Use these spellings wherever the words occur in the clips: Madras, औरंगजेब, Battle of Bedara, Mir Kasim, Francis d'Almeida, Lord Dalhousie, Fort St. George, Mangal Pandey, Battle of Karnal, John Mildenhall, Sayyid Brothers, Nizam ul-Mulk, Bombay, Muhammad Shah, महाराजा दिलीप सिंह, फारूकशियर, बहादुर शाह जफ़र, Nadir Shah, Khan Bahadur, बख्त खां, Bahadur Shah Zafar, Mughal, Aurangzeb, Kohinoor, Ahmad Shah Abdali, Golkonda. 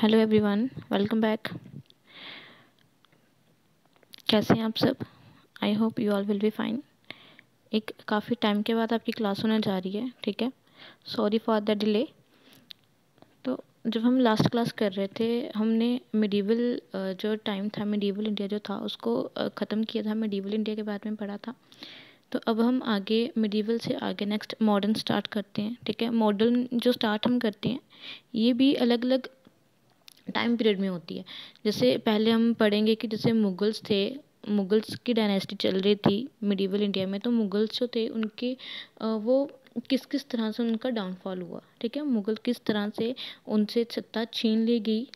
Hello everyone, welcome back. कैसे हैं आप सब? I hope you all will be fine. एक काफ़ी टाइम के बाद आपकी क्लास होने जा रही है, ठीक है? Sorry for the delay. तो जब हम लास्ट क्लास कर रहे थे, हमने मिडीवल जो टाइम था, मिडीवल इंडिया जो था, उसको ख़त्म किया था। मिडीवल इंडिया के बारे में पढ़ा था। तो अब हम आगे मिडीवल से आगे नेक्स्ट मॉडर्न स्टार्ट करते हैं, ठीक है? मॉडर्न जो स्टार्ट हम करते हैं, ये भी अलग अलग टाइम पीरियड में होती है। जैसे पहले हम पढ़ेंगे कि जैसे मुगल्स थे, मुगल्स की डायनेस्टी चल रही थी मिडीवल इंडिया में। तो मुगल्स जो थे उनके वो किस किस तरह से उनका डाउनफॉल हुआ, ठीक है? मुगल किस तरह से उनसे सत्ता छीन ली गई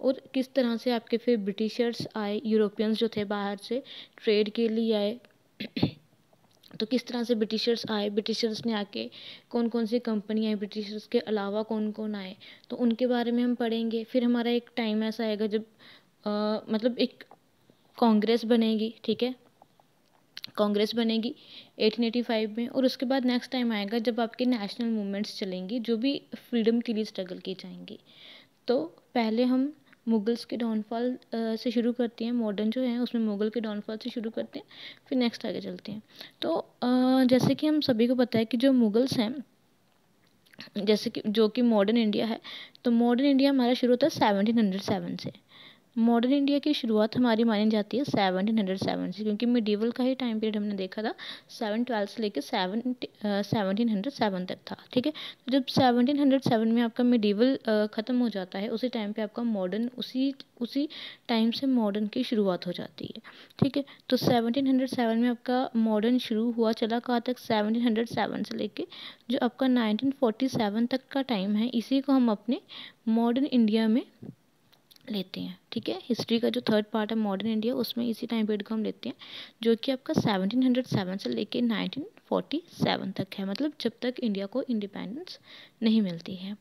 और किस तरह से आपके फिर ब्रिटिशर्स आए, यूरोपियंस जो थे बाहर से ट्रेड के लिए आए। तो किस तरह से ब्रिटिशर्स आए, ब्रिटिशर्स ने आके कौन कौन सी कंपनी आई, ब्रिटिशर्स के अलावा कौन कौन आए, तो उनके बारे में हम पढ़ेंगे। फिर हमारा एक टाइम ऐसा आएगा जब मतलब एक कांग्रेस बनेगी, ठीक है? कांग्रेस बनेगी 1885 में। और उसके बाद नेक्स्ट टाइम आएगा जब आपके नेशनल मूवमेंट्स चलेंगी, जो भी फ्रीडम के लिए स्ट्रगल की जाएंगी। तो पहले हम मुगल्स के डाउनफॉल से शुरू करते हैं, मॉडर्न जो है उसमें मुगल के डाउनफॉल से शुरू करते हैं, फिर नेक्स्ट आगे चलते हैं। तो जैसे कि हम सभी को पता है कि जो मुगल्स हैं, जैसे कि जो कि मॉडर्न इंडिया है, तो मॉडर्न इंडिया हमारा शुरू होता है 1707 से। मॉडर्न इंडिया की शुरुआत हमारी मानी जाती है 1707 से, क्योंकि मिडीवल का ही टाइम पीरियड हमने देखा था 712 से लेकर 1707 तक था, ठीक है? तो जब 1707 में आपका मिडीवल ख़त्म हो जाता है, उसी टाइम पे आपका मॉडर्न, उसी टाइम से मॉडर्न की शुरुआत हो जाती है, ठीक है? तो 1707 में आपका मॉडर्न शुरू हुआ, चला कहाँ तक? 1707 से लेके जो आपका 1947 तक का टाइम है, इसी को हम अपने मॉडर्न इंडिया में लेते हैं, ठीक है? हिस्ट्री का जो थर्ड पार्ट है मॉडर्न इंडिया, उसमें इसी टाइम पीरियड को हम लेते हैं, जो कि आपका 1707 से लेके 1947 तक है, मतलब जब तक इंडिया को इंडिपेंडेंस नहीं मिलती है,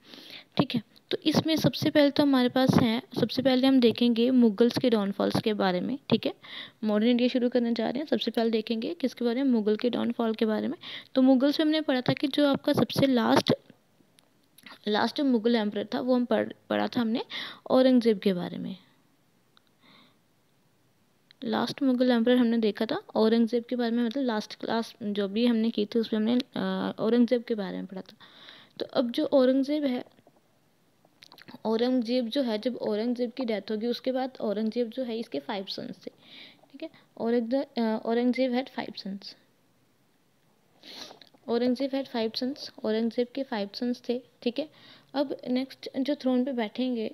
ठीक है? तो इसमें सबसे पहले तो हमारे पास है, सबसे पहले हम देखेंगे मुगल्स के डाउनफॉल्स के बारे में, ठीक है? मॉडर्न इंडिया शुरू करने जा रहे हैं, सबसे पहले देखेंगे किसके बारे में? मुगल के डाउनफॉल के बारे में। तो मुगल्स में हमने पढ़ा था कि जो आपका सबसे लास्ट जो मुगल एम्परर था, वो हम पढ़ा था हमने औरंगजेब के बारे में। लास्ट मुगल एम्परर हमने देखा था औरंगजेब के बारे में, मतलब लास्ट क्लास जो भी हमने की थी उसमें हमने औरंगजेब के बारे में पढ़ा था। तो अब जो औरंगजेब है, जब औरंगजेब की डेथ होगी, उसके बाद औरंगजेब जो है, इसके 5 सन्स थे, ठीक है? औरंगजेब had 5 sons. औरंगजेब के 5 सन्स थे, ठीक है? अब नेक्स्ट जो थ्रोन पे बैठेंगे,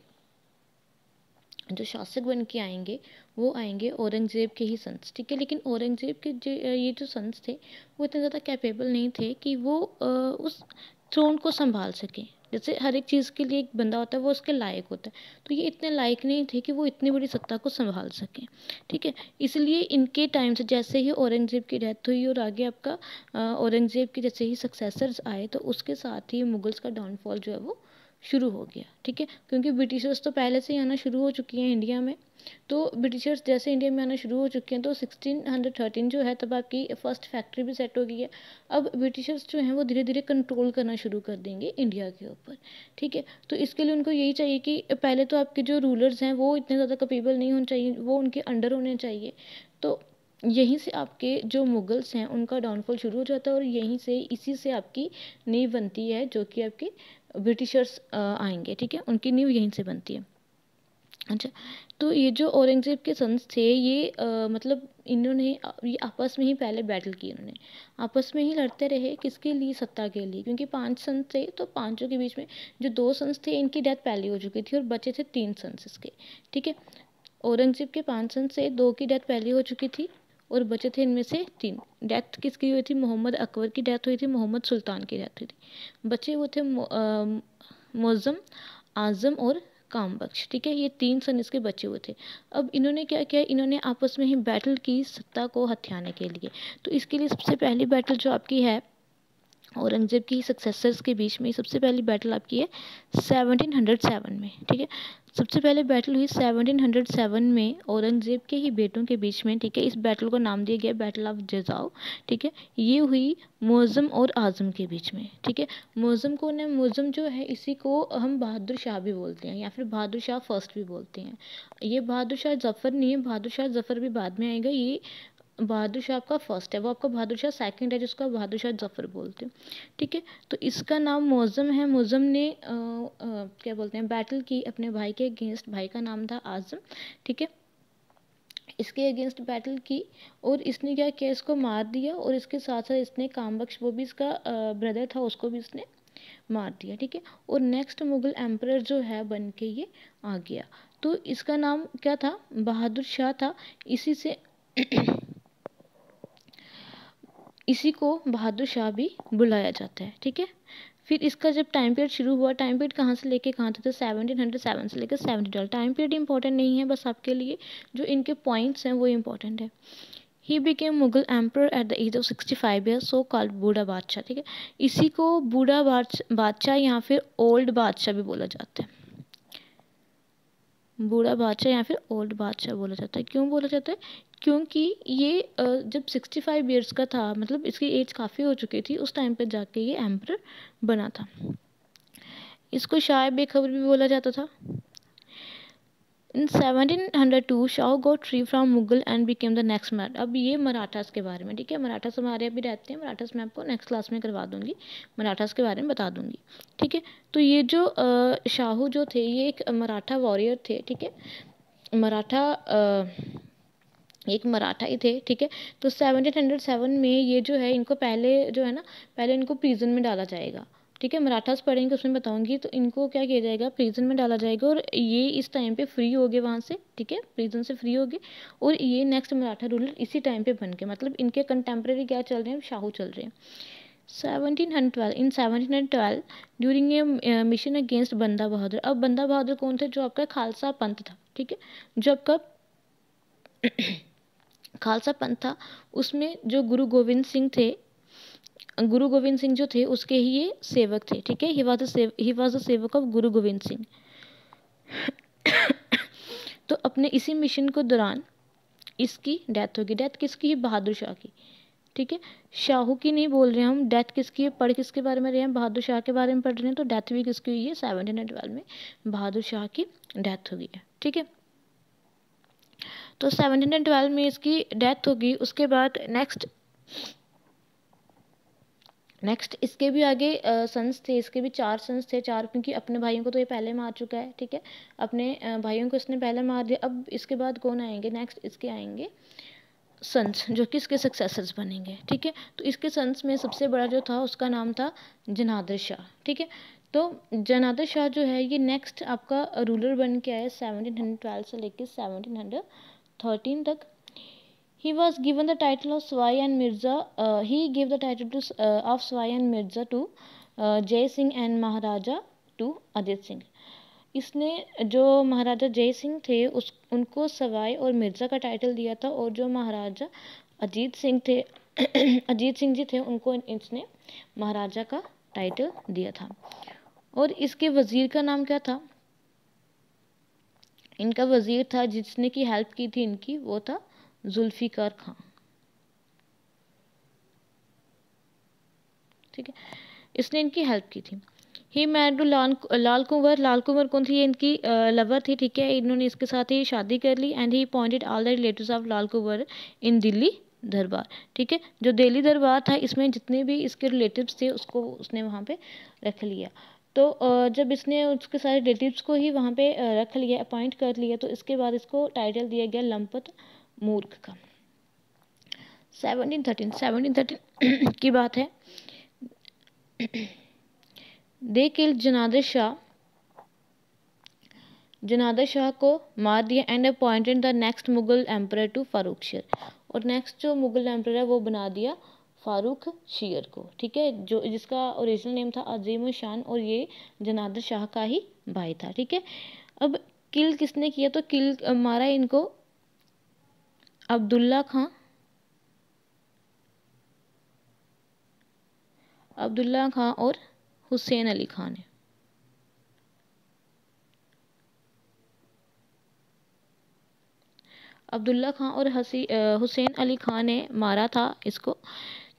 जो शासक बन के आएंगे, वो आएंगे औरंगजेब के ही सन्स, ठीक है? लेकिन औरंगजेब के ये जो सन्स थे, वो इतने ज़्यादा कैपेबल नहीं थे कि वो उस थ्रोन को संभाल सकें। जैसे हर एक चीज़ के लिए एक बंदा होता है, वो उसके लायक होता है, तो ये इतने लायक नहीं थे कि वो इतनी बड़ी सत्ता को संभाल सकें, ठीक है? इसलिए इनके टाइम से जैसे ही औरंगजेब की डेथ हुई और आगे आपका औरंगजेब के जैसे ही सक्सेसर्स आए, तो उसके साथ ही मुगल्स का डाउनफॉल जो है वो शुरू हो गया, ठीक है? क्योंकि ब्रिटिशर्स तो पहले से ही आना शुरू हो चुकी हैं इंडिया में। तो ब्रिटिशर्स जैसे इंडिया में आना शुरू हो चुके हैं, तो 1613 जो है, तब आपकी फर्स्ट फैक्ट्री भी सेट हो गई है। अब ब्रिटिशर्स जो हैं वो धीरे धीरे कंट्रोल करना शुरू कर देंगे इंडिया के ऊपर, ठीक है? तो इसके लिए उनको यही चाहिए कि पहले तो आपके जो रूलर्स हैं वो इतने ज़्यादा कैपेबल नहीं होने चाहिए, वो उनके अंडर होने चाहिए। तो यहीं से आपके जो मुगल्स हैं उनका डाउनफॉल शुरू हो जाता है, और यहीं से, इसी से आपकी नींव बनती है, जो कि आपके ब्रिटिशर्स आएंगे, ठीक है? उनकी नींव यहीं से बनती है। अच्छा, तो ये जो औरंगजेब के सन्स थे, ये मतलब इन्होंने ये आपस में ही पहले बैटल की, इन्होंने आपस में ही लड़ते रहे, किसके लिए? सत्ता के लिए। क्योंकि 5 सन्स थे, तो पांचों के बीच में जो 2 सन्स थे, इनकी डेथ पहले हो चुकी थी और बचे थे 3 सन्स इसके, ठीक है? औरंगजेब के 5 सन्स थे, 2 की डेथ पहले हो चुकी थी और बचे थे इनमें से 3। डेथ किसकी हुई थी? मोहम्मद अकबर की डेथ हुई थी, मोहम्मद सुल्तान की डेथ हुई थी। बचे वो थे मुअज्जम, आज़म और कामबख्श, ठीक है? ये 3 सन इसके बचे हुए थे। अब इन्होंने क्या किया? इन्होंने आपस में ही बैटल की सत्ता को हथियाने के लिए। तो इसके लिए सबसे पहली बैटल जो आपकी है औरंगज़ेब की सक्सेसर्स के बीच में सबसे पहली बैटल आपकी है 1707 में, ठीक है। सबसे पहले बैटल हुई 1707 में औरंगज़ेब के ही बेटों के बीच में, ठीक है। इस बैटल को नाम दिया गया बैटल ऑफ जजाओ, ठीक है। ये हुई मुअज़्ज़म और आज़म के बीच में, ठीक है। मुअज़्ज़म को ना, मुअज़्ज़म जो है इसी को हम बहादुर शाह भी बोलते हैं या फिर बहादुर शाह फर्स्ट भी बोलते हैं। ये बहादुर शाह जफ़र नहीं है, बहादुर शाह जफ़र भी बाद में आएगा। ये बहादुर शाह आपका फर्स्ट है, वो आपका बहादुर शाह सेकंड है जिसको बहादुर शाह जफ़र बोलते हैं, ठीक है। तो इसका नाम मुअज़्ज़म है। मुअज़्ज़म ने क्या बोलते हैं बैटल की अपने भाई के अगेंस्ट, भाई का नाम था आज़म, ठीक है। इसके अगेंस्ट बैटल की और इसने क्या किया, इसको मार दिया और इसके साथ साथ इसने कामबख्श, वो भी इसका ब्रदर था, उसको भी इसने मार दिया, ठीक है। और नेक्स्ट मुग़ल एम्परर जो है बन के ये आ गया। तो इसका नाम क्या था, बहादुर शाह था। इसी से इसी को बहादुर शाह भी बुलाया जाता है, ठीक है। फिर इसका जब टाइम पीरियड शुरू हुआ, टाइम पीरियड कहाँ से लेके कहाँ तक था, 1707 से लेकर 1712। टाइम पीरियड इंपॉर्टेंट नहीं है, बस आपके लिए जो इनके पॉइंट्स हैं वो इंपॉर्टेंट है। He became Mughal emperor at the age of 65 years, so called बूढ़ा बादशाह, ठीक है। इसी को बूढ़ा बादशाह या फिर ओल्ड बादशाह भी बोला जाता है, बूढ़ा बादशाह या फिर ओल्ड बादशाह बोला जाता है। क्यों बोला जाता है, क्योंकि ये जब 65 ईयर्स का था, मतलब इसकी एज काफ़ी हो चुकी थी, उस टाइम पे जाके ये एम्परर बना था। इसको शाह बेखबर भी बोला जाता था। In 1702 Shah got free from Mughal and became the next Maratha. अब ये मराठास के बारे में, ठीक है। मराठास हमारे अभी रहते हैं, मराठास मैं आपको नेक्स्ट क्लास में करवा दूंगी, मराठास के बारे में बता दूंगी, ठीक है। तो ये जो शाहू जो थे ये एक मराठा वॉरियर थे, ठीक है, मराठा एक मराठा ही थे, ठीक है। तो 1707 में ये जो है इनको पहले जो है ना, पहले इनको प्रिजन में डाला जाएगा, ठीक है। मराठास पढ़ेंगे उसमें बताऊंगी। तो इनको क्या किया जाएगा, प्रिजन में डाला जाएगा और ये इस टाइम पे फ्री हो गए वहाँ से, ठीक है, प्रिजन से फ्री हो गए। और ये नेक्स्ट मराठा रूलर इसी टाइम पे बन गए, मतलब इनके कंटेम्प्रेरी क्या चल रहे हैं, शाहू चल रहे हैं। 1712 during a mission against Banda Bahadur. अब बंदा बहादुर कौन थे, जो आपका खालसा पंथ था, ठीक है, जो आपका खालसा पंथ था। उसमें जो गुरु गोविंद सिंह थे, गुरु गोविंद सिंह जो थे उसके ही ये सेवक थे, ठीक है। He was the sevak of Guru Gobind Singh. तो अपने इसी मिशन के दौरान इसकी डेथ होगी। डेथ किसकी है, बहादुर शाह की, ठीक है, शाहू की नहीं बोल रहे हैं हम। डेथ किसकी है, पढ़ किसके बारे में रहे हैं, बहादुर शाह के बारे में पढ़ रहे हैं। तो डेथ भी किसकी हुई है, 1712 में बहादुर शाह की डेथ हुई है, ठीक है। तो 1712 में इसकी डेथ होगी। उसके बाद नेक्स्ट इसके भी आगे सन्स थे, इसके भी चार सन्स थे, चार, क्योंकि अपने भाइयों को तो ये पहले मार चुका है, ठीक है, अपने भाइयों को इसने पहले मार दिया। अब इसके बाद कौन आएंगे, नेक्स्ट इसके आएंगे सन्स जो कि इसके सक्सेसर्स बनेंगे, ठीक है। तो इसके सन्स में सबसे बड़ा जो था उसका नाम था जनादर शाह, ठीक है। तो जनादर शाह जो है ये नेक्स्ट आपका रूलर बन के आया 1712 से लेकर 1713 तक। He was given the title of Sawai and Mirza, he give the title to of Sawai and Mirza to Jai Singh and Maharaja to Ajit Singh. इसने जो महाराजा जय सिंह थे उनको सवाई और मिर्ज़ा का टाइटल दिया था, और जो महाराजा अजीत सिंह जी थे उनको इसने महाराजा का टाइटल दिया था। और इसके वज़ीर का नाम क्या था, इनका वज़ीर था जिसने की हेल्प की थी इनकी, वो था जुल्फ़िकार खान, ठीक है, इसने इनकी हेल्प की थी। ही मैरिड टू लाल कुंवर। लाल कुंवर कौन थी, इनकी लवर थी, ठीक है, इन्होंने इसके साथ ही शादी कर ली। And he appointed all the relatives of Lal Kunwar in Delhi darbar, ठीक है। जो दिल्ली दरबार था इसमें जितने भी इसके रिलेटिव्स थे उसको उसने वहाँ पे रख लिया। तो जब इसने उसके सारे रिलेटिव्स को ही वहाँ पे रख लिया, अपॉइंट कर लिया, तो इसके बाद इसको टाइटल दिया गया लंपत मूर्ख का। 1713 की बात है। दे किल्ड जनादर शाह को मार दिया। And appointed the next Mughal emperor to फारूकशियर। और नेक्स्ट जो मुगल एम्परर है वो बना दिया फारूकशियर को, ठीक है, जो जिसका ओरिजिनल नेम था अजीम शान, और ये जनादर शाह का ही भाई था, ठीक है। अब किल किसने किया, तो किल मारा इनको अब्दुल्ला खान अब्दुल्ला खां और हुसैन अली खान है। अब्दुल्ला खां और हुसैन अली खान ने मारा था इसको,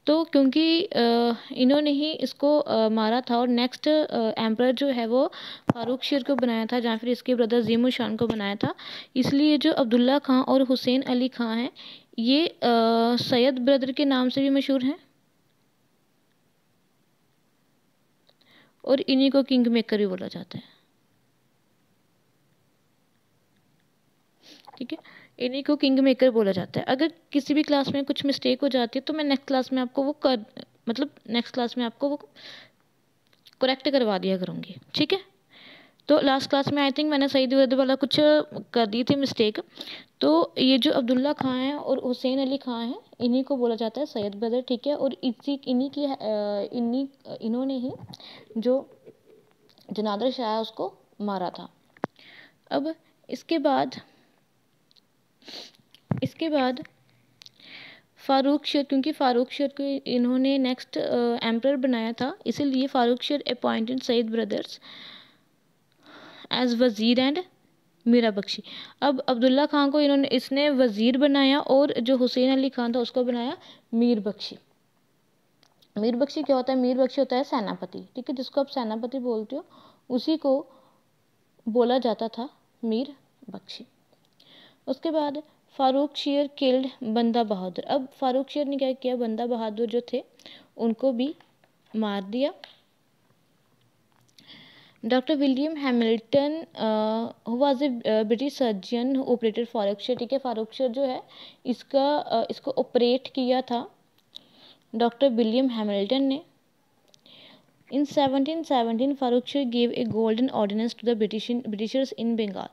तो क्योंकि इन्होंने ही इसको मारा था। और नेक्स्ट एम्परर जो है वो फारूकशियर को बनाया था, या फिर इसके ब्रदर जीमू शान को बनाया था। इसलिए जो अब्दुल्ला खां और हुसैन अली खां हैं ये सैयद ब्रदर के नाम से भी मशहूर हैं और इन्हीं को किंग मेकर भी बोला जाता है। ठीक है, इन्हीं को किंग मेकर बोला जाता है। अगर किसी भी क्लास में कुछ मिस्टेक हो जाती है तो मैं नेक्स्ट क्लास में आपको वो नेक्स्ट क्लास में आपको वो करेक्ट करवा दिया करूँगी। ठीक है, तो लास्ट क्लास में आई थिंक मैंने सईद उद-दौला कुछ कर दी थी मिस्टेक। तो ये जो अब्दुल्ला खां हैं और हुसैन अली खां हैं इन्हीं को बोला जाता है सैयद ब्रदर। ठीक है, और इन्होंने ही जो जनादर शाह है उसको मारा था। अब इसके बाद फारूकशियर, क्योंकि फारूकशियर को इन्होंने नेक्स्ट एम्परर बनाया था, इसीलिए फारूकशियर appointed Saeed brothers as wazir and Mir Bakshi. अब अब्दुल्ला खान को इसने वज़ीर बनाया और जो हुसैन अली खान था उसको बनाया मीर बख्शी। मीर बख्शी क्या होता है? मीर बख्शी होता है सेनापति। ठीक है, जिसको आप सेनापति बोलते हो उसी को बोला जाता था मीर बख्शी। उसके बाद फारूकशियर किल्ड बंदा बहादुर। अब फारूकशियर ने क्या किया, बंदा बहादुर जो थे उनको भी मार दिया। Doctor William Hamilton who was a British surgeon who operated फारूकशियर। ठीक है, फारूकशियर जो है इसको ऑपरेट किया था डॉक्टर विलियम हैमिल्टन ने। In 1717 फारूकशियर gave a golden ordinance to the Britishers in Bengal.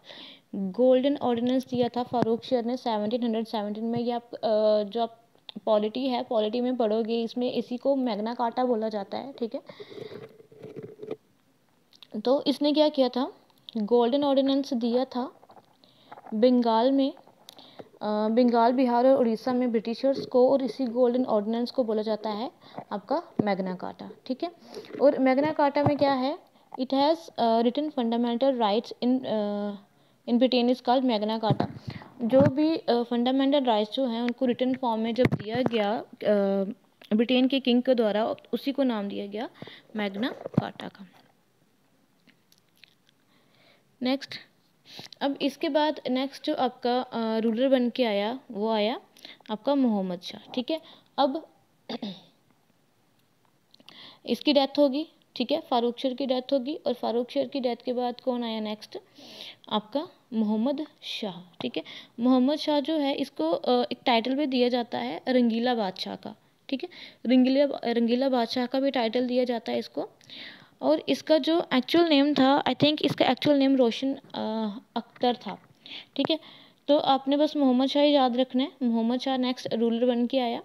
Golden ordinance दिया था फारूकशियर ने 1717 में। यह जो आप पॉलिटी है, पॉलिटी में पढ़ोगे, इसमें इसी को मैग्ना कार्टा बोला जाता है। ठीक है, तो इसने क्या किया था, गोल्डन ऑर्डिनेंस दिया था बंगाल में, बंगाल, बिहार और उड़ीसा में ब्रिटिशर्स को, और इसी गोल्डन ऑर्डिनेंस को बोला जाता है आपका मैग्ना कार्टा। ठीक है, और मैग्ना कार्टा में क्या है, it has written fundamental rights in Britain is called Magna Carta. जो भी फंडामेंटल राइट्स जो हैं उनको रिटन फॉर्म में जब दिया गया ब्रिटेन के किंग के द्वारा, उसी को नाम दिया गया मैग्ना कार्टा का। नेक्स्ट, अब इसके बाद नेक्स्ट जो आपका रूलर बन के आया वो आया आपका मोहम्मद शाह। ठीक है, अब इसकी डेथ होगी। ठीक है, फारूकशियर की डेथ होगी, और फारूकशियर की डेथ के बाद कौन आया नेक्स्ट, आपका मोहम्मद शाह। ठीक है, मोहम्मद शाह जो है इसको एक टाइटल भी दिया जाता है रंगीला बादशाह का। ठीक है, रंगीला बादशाह का भी टाइटल दिया जाता है इसको। और इसका जो एक्चुअल नेम था, आई थिंक इसका एक्चुअल नेम रोशन अख्तर था। ठीक है, तो आपने बस मोहम्मद शाह याद रखना है। मोहम्मद शाह नेक्स्ट रूलर बन के आया।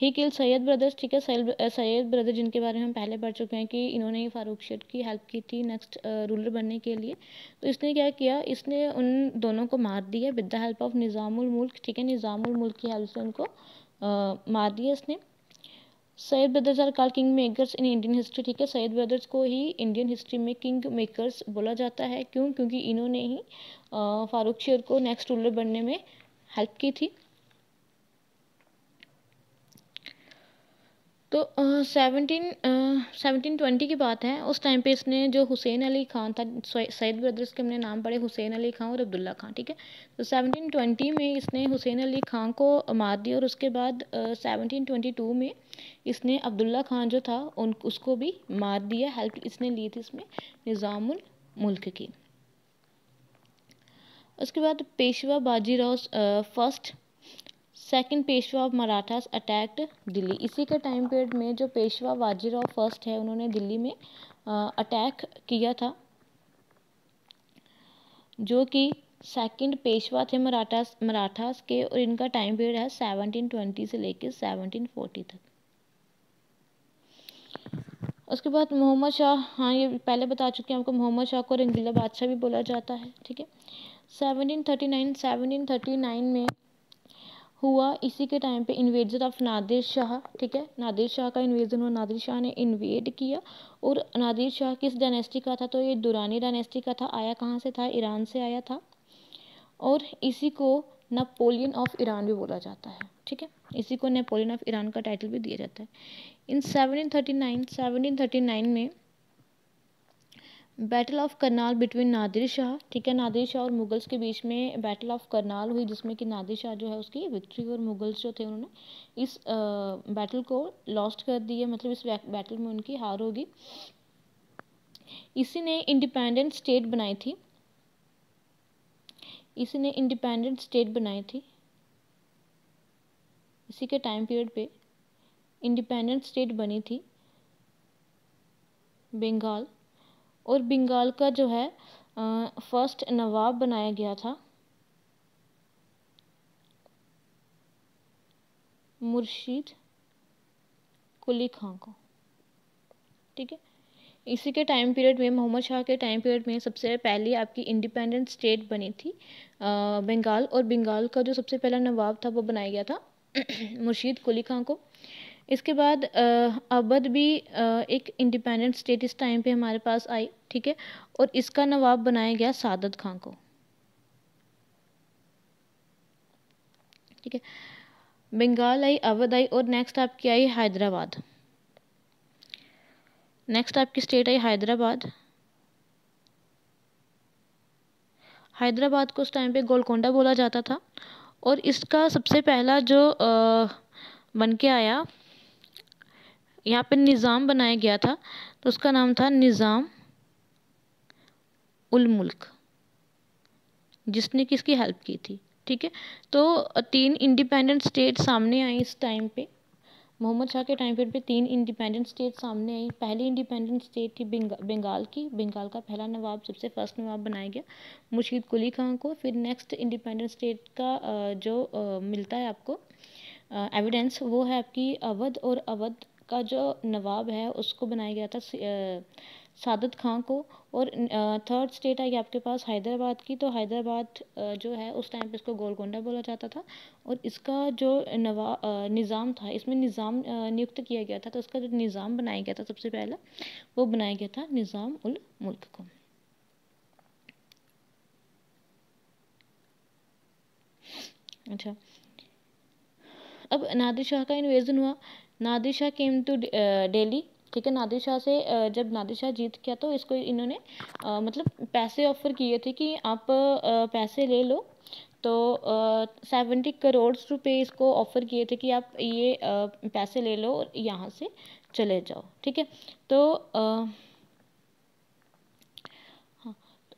He kill Sayyid brothers. ठीक है, सैयद ब्रदर जिनके बारे में हम पहले पढ़ चुके हैं कि इन्होंने ही फारूकशियर की हेल्प की थी नेक्स्ट रूलर बनने के लिए। तो इसने क्या किया, इसने उन दोनों को मार दिया with the help of Nizam ul-Mulk. ठीक है, निज़ाम उल-मुल्क की हेल्प से उनको मार दिया इसने। Sayyid brothers are called king makers in Indian history. ठीक है, सैयद ब्रदर्स को ही इंडियन हिस्ट्री में किंग मेकर्स बोला जाता है। क्यों? क्योंकि इन्होंने ही फारूकशियर को नेक्स्ट रूलर बनने में हेल्प की थी। तो 1720 की बात है, उस टाइम पे इसने जो हुसैन अली खान था, सैयद ब्रदर्स के हमने नाम पढ़े हुसैन अली खान और अब्दुल्ला खान। ठीक है, तो 1720 में इसने हुसैन अली खान को मार दिया, और उसके बाद 1722 में इसने अब्दुल्ला खान जो था उसको भी मार दिया। हेल्प इसने ली थी इसमें निज़ाम उल मुल्क की। उसके बाद Peshwa Bajirao first, second Peshwa of Marathas attacked Delhi. इसी के टाइम पीरियड में जो पेशवा बाजीराव फर्स्ट है उन्होंने दिल्ली में अटैक किया था, जो कि सेकंड पेशवा थे मराठास के, और इनका टाइम पीरियड है 1720 से लेकर 1740 तक। उसके बाद मोहम्मद शाह, हाँ ये पहले बता चुके हैं आपको, मोहम्मद शाह को रंगीला बादशाह भी बोला जाता है। ठीक है, 1739 में हुआ। इसी के टाइम पे इन्वेजन ऑफ नादिर शाह, ठीक है, नादिर शाह का इन्वेजन हुआ, नादिर शाह ने इन्वेड किया। और नादिर शाह किस डायनेस्टी का था, तो ये दुरानी डायनेस्टी का था। आया कहाँ से था, ईरान से आया था। और इसी को नेपोलियन ऑफ ईरान भी बोला जाता है, ठीक है, इसी को नेपोलियन ऑफ ईरान का टाइटल भी दिया जाता है। इन 1739 में battle of Karnal between Nadir Shah, ठीक है, नादिर शाह और मुगल्स के बीच में बैटल ऑफ करनाल हुई, जिसमें कि नादिर शाह जो है उसकी विक्ट्री, और मुगल्स जो थे उन्होंने इस बैटल को लॉस्ट कर दिया, मतलब इस बैटल में उनकी हार होगी। इसने इंडिपेंडेंट स्टेट बनाई थी। इसी के टाइम पीरियड पे इंडिपेंडेंट स्टेट बनी थी बंगाल, और बंगाल का जो है फर्स्ट नवाब बनाया गया था मुर्शीद कुली खां को, ठीक है। इसी के टाइम पीरियड में, मोहम्मद शाह के टाइम पीरियड में सबसे पहले आपकी इंडिपेंडेंट स्टेट बनी थी बंगाल, और बंगाल का जो सबसे पहला नवाब था वो बनाया गया था मुर्शीद कुली खां को। इसके बाद अवध भी एक इंडिपेंडेंट स्टेट इस टाइम पे हमारे पास आई, ठीक है, और इसका नवाब बनाया गया सादत खां को, ठीक है। बंगाल आई, अवध आई, और नेक्स्ट आपकी आई हैदराबाद। नेक्स्ट आपकी स्टेट आई हैदराबाद। हैदराबाद को उस टाइम पे गोलकोंडा बोला जाता था, और इसका सबसे पहला जो बन के आया यहाँ पे निज़ाम बनाया गया था, तो उसका नाम था निज़ाम उल-मुल्क, जिसने किसकी हेल्प की थी, ठीक है। तो 3 इंडिपेंडेंट स्टेट सामने आई इस टाइम पे, मोहम्मद शाह के टाइम पीरियड पे 3 इंडिपेंडेंट स्टेट सामने आई। पहली इंडिपेंडेंट स्टेट थी बंगाल की, बंगाल का पहला नवाब, सबसे फर्स्ट नवाब बनाया गया मुर्शीद कुली खां को। फिर नेक्स्ट इंडिपेंडेंट स्टेट का जो मिलता है आपको एविडेंस, वो है आपकी अवध, और अवध का जो नवाब है उसको बनाया गया था सादत खां को। और थर्ड स्टेट आई आपके पास हैदराबाद की, तो हैदराबाद जो है उस टाइम पे इसको गोलकोंडा बोला जाता था, और इसका जो निज़ाम था, इसमें निज़ाम नियुक्त किया गया था, तो उसका जो निज़ाम बनाया गया था सबसे पहला, वो बनाया गया था निज़ाम उल मुल्क को। अच्छा, अब नादिर शाह का इन्वेजन हुआ। नादिर शाह केम टू दिल्ली, ठीक है, नादिर शाह से जब नादिर शाह जीत गया तो इसको इन्होंने मतलब पैसे ऑफर किए थे कि आप पैसे ले लो, तो 70 करोड़ रुपए इसको ऑफ़र किए थे कि आप ये पैसे ले लो और यहाँ से चले जाओ, ठीक है। तो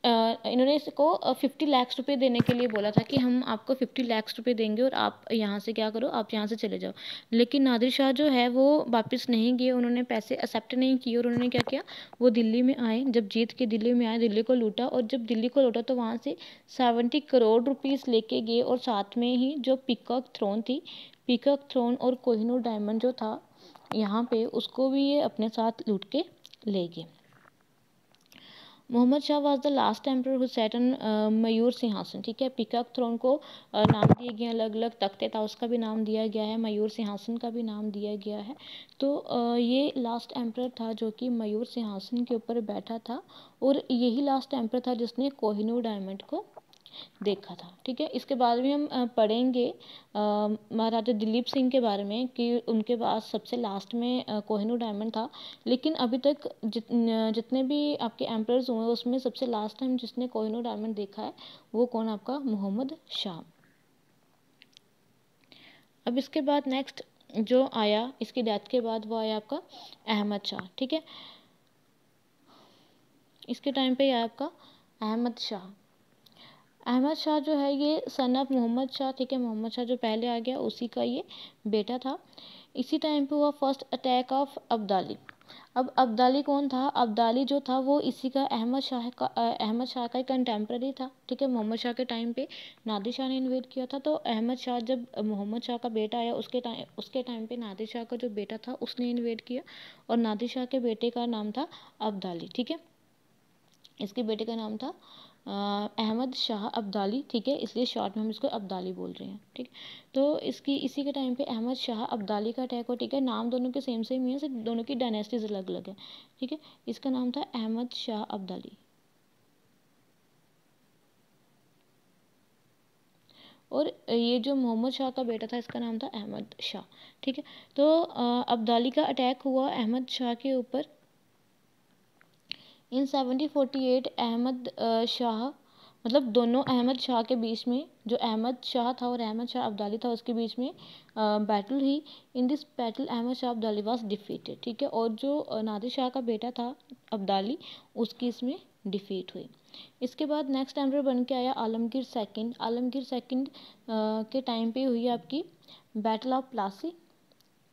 इन्होंने इसको 50 लाख रुपए देने के लिए बोला था कि हम आपको 50 लाख रुपए देंगे और आप यहाँ से क्या करो, आप यहाँ से चले जाओ। लेकिन नादिर शाह जो है वो वापस नहीं गए, उन्होंने पैसे एक्सेप्ट नहीं किए, और उन्होंने क्या किया, वो दिल्ली में आए। जब जीत के दिल्ली में आए, दिल्ली को लूटा, और जब दिल्ली को लूटा तो वहाँ से 70 करोड़ रुपीज़ लेके गए, और साथ में ही जो पीकॉक थ्रोन थी, पीकॉक थ्रोन और कोहिनूर डायमंड जो था यहाँ पे, उसको भी ये अपने साथ लूट के ले गए। Mohammad Shah was the last emperor who set on Mayur सिंहासन, ठीक है। पीकॉक थ्रोन को नाम दिए गए अलग अलग तख्ते, था उसका भी नाम दिया गया है, मयूर सिंहासन का भी नाम दिया गया है। तो ये लास्ट एम्परर था जो कि मयूर सिंहासन के ऊपर बैठा था, और यही लास्ट एम्परर था जिसने कोहिनूर डायमंड को देखा था, ठीक है। इसके बाद में हम पढ़ेंगे महाराजा दिलीप सिंह के बारे में कि उनके पास सबसे लास्ट में कोहिनूर डायमंड था, लेकिन अभी तक जितने भी आपके एम्परर्स हुए उसमें सबसे लास्ट टाइम जिसने कोहिनूर डायमंड देखा है वो कौन, आपका मोहम्मद शाह। अब इसके बाद नेक्स्ट जो आया इसकी डेथ के बाद, वो आया आपका अहमद शाह, ठीक है। इसके टाइम पे आया आपका अहमद शाह। अहमद शाह जो है ये सन ऑफ मोहम्मद शाह, ठीक है, मोहम्मद शाह जो पहले आ गया उसी का ये बेटा था। इसी टाइम पे हुआ फर्स्ट अटैक ऑफ अब्दाली। अब अब्दाली कौन था, अब्दाली जो था वो इसी का अहमद शाह का एक कंटेम्प्रेरी था, ठीक है। मोहम्मद शाह के टाइम पे नादिर शाह ने इन्वेट किया था, तो अहमद शाह जब मोहम्मद शाह का बेटा आया उसके टाइम पे नादिर शाह का जो बेटा था उसने इन्वेट किया, और नादिर शाह के बेटे का नाम था अब्दाली, ठीक है। इसके बेटे का नाम था अहमद शाह अब्दाली, ठीक है, इसलिए शॉर्ट में हम इसको अब्दाली बोल रहे हैं, ठीक। तो इसकी इसी के टाइम पे अहमद शाह अब्दाली का अटैक हो, ठीक है, नाम दोनों के सेम ही है, सिर्फ दोनों की डायनेस्टीज अलग अलग है, ठीक है। इसका नाम था अहमद शाह अब्दाली और ये जो मोहम्मद शाह का बेटा था इसका नाम था अहमद शाह, ठीक है। तो अब्दाली का अटैक हुआ अहमद शाह के ऊपर इन 1748। अहमद शाह मतलब दोनों अहमद शाह के बीच में, जो अहमद शाह था और अहमद शाह अब्दाली था उसके बीच में बैटल हुई। In this battle Ahmad Shah Abdali was defeated, ठीक है, और जो नादिर शाह का बेटा था अब्दाली उसकी इसमें डिफीट हुई। इसके बाद नेक्स्ट एम्पर बन के आया आलमगीर सेकंड। आलमगीर सेकंड के टाइम पे हुई आपकी बैटल ऑफ प्लासी,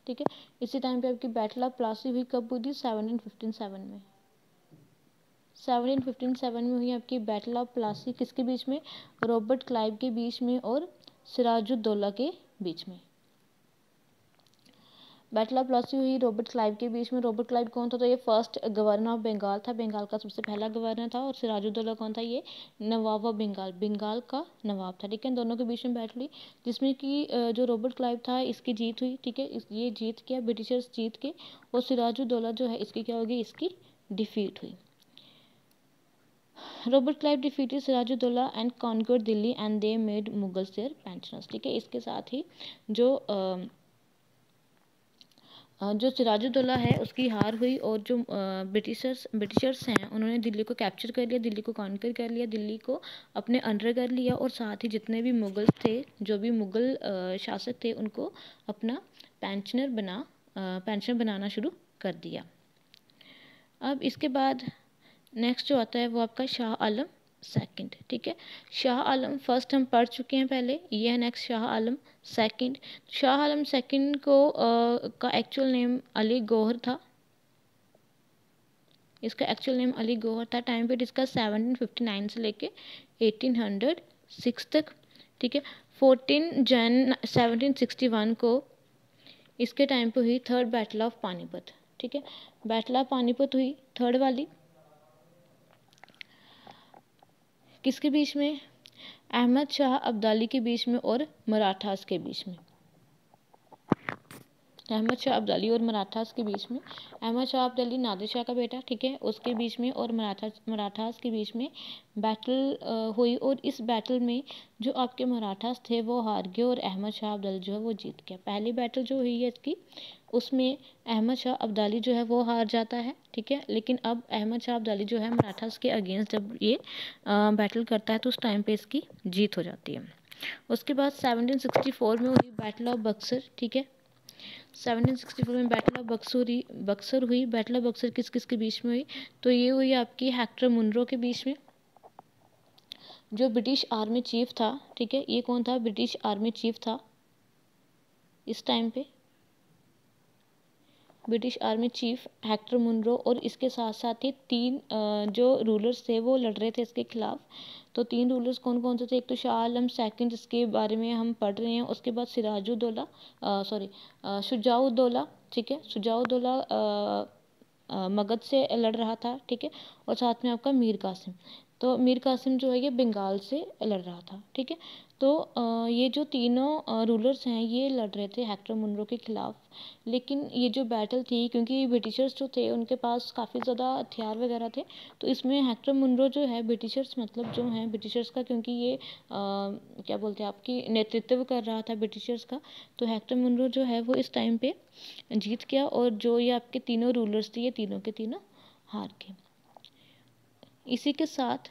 ठीक है, इसी टाइम पे आपकी बैटल ऑफ प्लासी हुई। कब हुई थी? 1757 में। 1757 में हुई आपकी बैटल ऑफ प्लासी, किसके बीच में? रॉबर्ट क्लाइव के बीच में और सिराज उद-दौला के बीच में बैटल ऑफ प्लासी हुई। रॉबर्ट क्लाइव के बीच में, रॉबर्ट क्लाइव कौन था? तो ये फर्स्ट गवर्नर ऑफ बंगाल था, बंगाल का सबसे पहला गवर्नर था। और सिराज उद-दौला कौन था? ये नवाब ऑफ बंगाल, बंगाल का नवाब था, ठीक है। दोनों के बीच में बैटल हुई जिसमें कि जो रॉबर्ट क्लाइव था इसकी जीत हुई, ठीक है, ये जीत किया ब्रिटिशर्स जीत के, और सिराज उद-दौला जो है इसकी क्या होगी? इसकी डिफीट हुई। Robert Clive defeated Siraj ud-Daulah and conquered Delhi and they made Mughals their patterns, ठीक है। इसके साथ ही जो सिराज उद-दौला है उसकी हार हुई और जो ब्रिटिशर्स हैं उन्होंने दिल्ली को कैप्चर कर लिया, दिल्ली को कॉन्कर कर लिया, दिल्ली को अपने अंडर कर लिया, और साथ ही जितने भी मुगल्स थे, जो भी मुगल शासक थे, उनको अपना पेंशनर बनाना शुरू कर दिया। अब इसके बाद नेक्स्ट जो आता है वो आपका शाह आलम सेकंड, ठीक है। शाह आलम फर्स्ट हम पढ़ चुके हैं पहले, ये है next Shah Alam second. Shah Alam second का एक्चुअल नेम अली गौहर था, इसका एक्चुअल नेम अली गौहर था। टाइम पीरियड इसका 1759 से लेके 1806 तक, ठीक है। 14 जन 1761 को इसके टाइम पे हुई थर्ड बैटल ऑफ पानीपत, ठीक है, बैटल ऑफ पानीपत हुई थर्ड वाली, किसके बीच में? अहमद शाह अब्दाली के बीच में और मराठास के बीच में, अहमद शाह अब्दाली और मराठास के बीच में। अहमद शाह अब्दाली नादिर शाह का बेटा, ठीक है, उसके बीच में और मराठास के बीच में बैटल हुई, और इस बैटल में जो आपके मराठास थे वो हार गए और अहमद शाह अब्दाली जो है वो जीत गया। पहली बैटल जो हुई है इसकी उसमें अहमद शाह अब्दाली जो है वो हार जाता है, ठीक है, लेकिन अब अहमद शाह अब्दाली जो है मराठास के अगेंस्ट जब ये बैटल करता है तो उस टाइम पे इसकी जीत हो जाती है। उसके बाद 1764 में हुई बैटल ऑफ बक्सर, ठीक है, 1764 में बैटल ऑफ बक्सर हुई। बैटल ऑफ बक्सर किस किस के बीच में हुई? तो ये हुई आपकी हेक्टर मुनरो के बीच में, जो ब्रिटिश आर्मी चीफ था, ठीक है। ये कौन था? ब्रिटिश आर्मी चीफ था इस टाइम पे, British army chief Hector Munro, और इसके साथ साथ ही 3 जो रूलर्स थे वो लड़ रहे थे इसके खिलाफ। तो 3 रूलर्स कौन कौन से थे? एक तो शाह आलम सेकंड, जिसके बारे में हम पढ़ रहे हैं, उसके बाद शुजाउद्दौला, ठीक है, शुजाउद्दौला मगध से लड़ रहा था, ठीक है, और साथ में आपका मीर कासिम। तो मीर कासिम जो है ये बंगाल से लड़ रहा था, ठीक है। तो ये जो तीनों रूलर्स हैं ये लड़ रहे थे हेक्टर मुनरो के खिलाफ, लेकिन ये जो बैटल थी, क्योंकि ब्रिटिशर्स जो थे उनके पास काफ़ी ज़्यादा हथियार वगैरह थे, तो इसमें हेक्टर मुनरो जो है ब्रिटिशर्स मतलब जो हैं ब्रिटिशर्स का, क्योंकि ये क्या बोलते हैं आपकी नेतृत्व कर रहा था ब्रिटिशर्स का, तो हेक्टर मुनरो जो है वो इस टाइम पे जीत गया और जो ये आपके तीनों रूलर्स थे ये तीनों के तीनों हार गए। इसी के साथ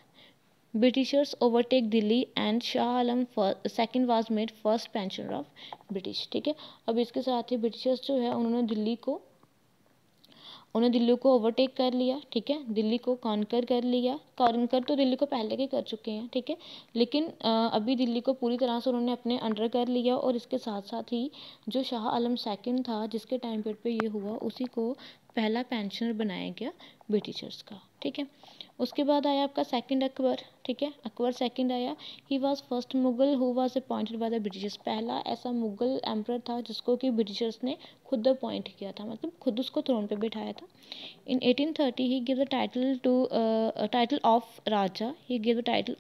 Britishers overtake Delhi and Shah Alam second was made first pensioner of British, ठीक है। अब इसके साथ ही ब्रिटिशर्स जो है उन्होंने दिल्ली को ओवरटेक कर लिया, ठीक है, दिल्ली को कॉन्कर कर लिया। कॉन्कर तो दिल्ली को पहले के कर चुके हैं, ठीक है, लेकिन अभी दिल्ली को पूरी तरह से उन्होंने अपने अंडर कर लिया। और इसके साथ साथ ही जो शाह आलम सेकंड था जिसके टाइम पीरियड पे ये हुआ उसी को पहला पेंशनर बनाया गया ब्रिटिशर्स का, ठीक है। उसके बाद आया आपका सेकंड अकबर, ठीक है, अकबर सेकंड आया। He was first Mughal who was appointed by the Britishers. पहला ऐसा मुगल एम्परर था जिसको कि ब्रिटिशर्स ने खुद अपॉइंट किया था, मतलब खुद उसको थ्रोन पे बिठाया था। In 1830 he give the title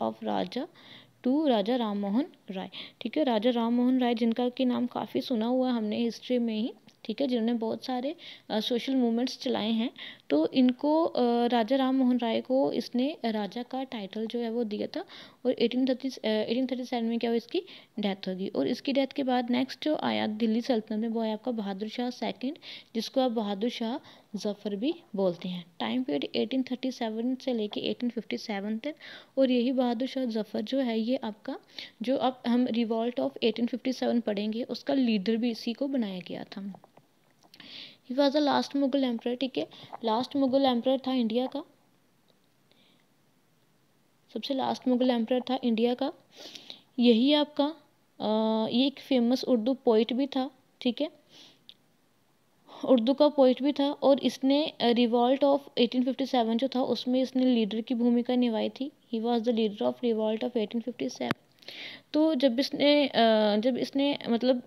of Raja to Raja Ram Mohan Roy, ठीक है। राजा राम मोहन राय जिनका के नाम काफ़ी सुना हुआ हमने हिस्ट्री में ही, ठीक है, जिन्होंने बहुत सारे सोशल मूवमेंट्स चलाए हैं। तो इनको राजा राम मोहन राय को इसने राजा का टाइटल जो है वो दिया था। और 1837 में क्या हुआ, इसकी डेथ होगी। और इसकी डेथ के बाद नेक्स्ट जो आया दिल्ली सल्तनत में वो है आपका बहादुर शाह सेकंड, जिसको आप बहादुर शाह जफ़र भी बोलते हैं। टाइम पीरियड 1837 से लेके 1857 तक। और यही बहादुर शाह जफ़र जो है ये आपका जो अब हम रिवॉल्ट ऑफ 1857 पढ़ेंगे उसका लीडर भी इसी को बनाया गया था। He was a last Mughal emperor, ठीक है, लास्ट मुगल एम्परर था इंडिया का, सबसे लास्ट मुगल एम्परर था इंडिया का। यही आपका ये एक फेमस उर्दू पोइट भी था, ठीक है, उर्दू का पोइट भी था। और इसने रिवॉल्ट ऑफ 1857 जो था उसमें इसने लीडर की भूमिका निभाई थी। He was the leader of revolt of 1857। तो जब इसने मतलब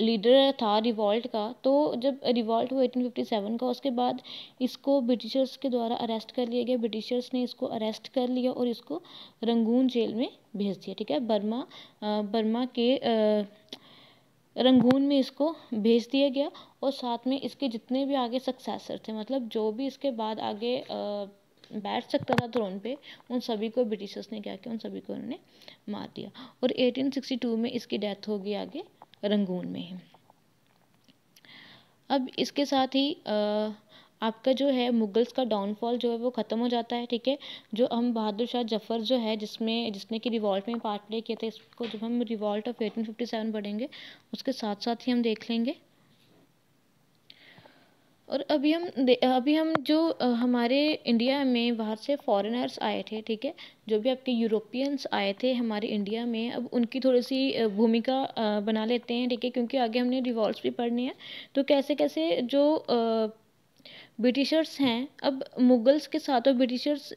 लीडर था रिवॉल्ट का, तो जब रिवॉल्ट हुआ 1857 का, उसके बाद इसको ब्रिटिशर्स के द्वारा अरेस्ट कर लिया गया। ब्रिटिशर्स ने इसको अरेस्ट कर लिया और इसको रंगून जेल में भेज दिया, ठीक है, बर्मा के रंगून में इसको भेज दिया गया। और साथ में इसके जितने भी आगे सक्सेसर थे, मतलब जो भी इसके बाद आगे बैठ सकता था थ्रोन पे, उन सभी को ब्रिटिशर्स ने क्या किया, उन सभी को उन्होंने मार दिया। और 1862 में इसकी डेथ हो गई आगे रंगून में है। अब इसके साथ ही आपका जो है मुगल्स का डाउनफॉल जो है वो ख़त्म हो जाता है, ठीक है। जो हम बहादुर शाह जफ़र जो है जिसने कि रिवॉल्ट में पार्ट ले किया था, इसको जब हम रिवॉल्ट ऑफ 1857 पढ़ेंगे उसके साथ साथ ही हम देख लेंगे। और अभी हम जो हमारे इंडिया में बाहर से फॉरेनर्स आए थे, ठीक है, जो भी आपके यूरोपियंस आए थे हमारे इंडिया में, अब उनकी थोड़ी सी भूमिका बना लेते हैं, ठीक है, क्योंकि आगे हमने रिवॉल्ट्स भी पढ़नी है। तो कैसे कैसे जो ब्रिटिशर्स हैं अब मुगल्स के साथ, और ब्रिटिशर्स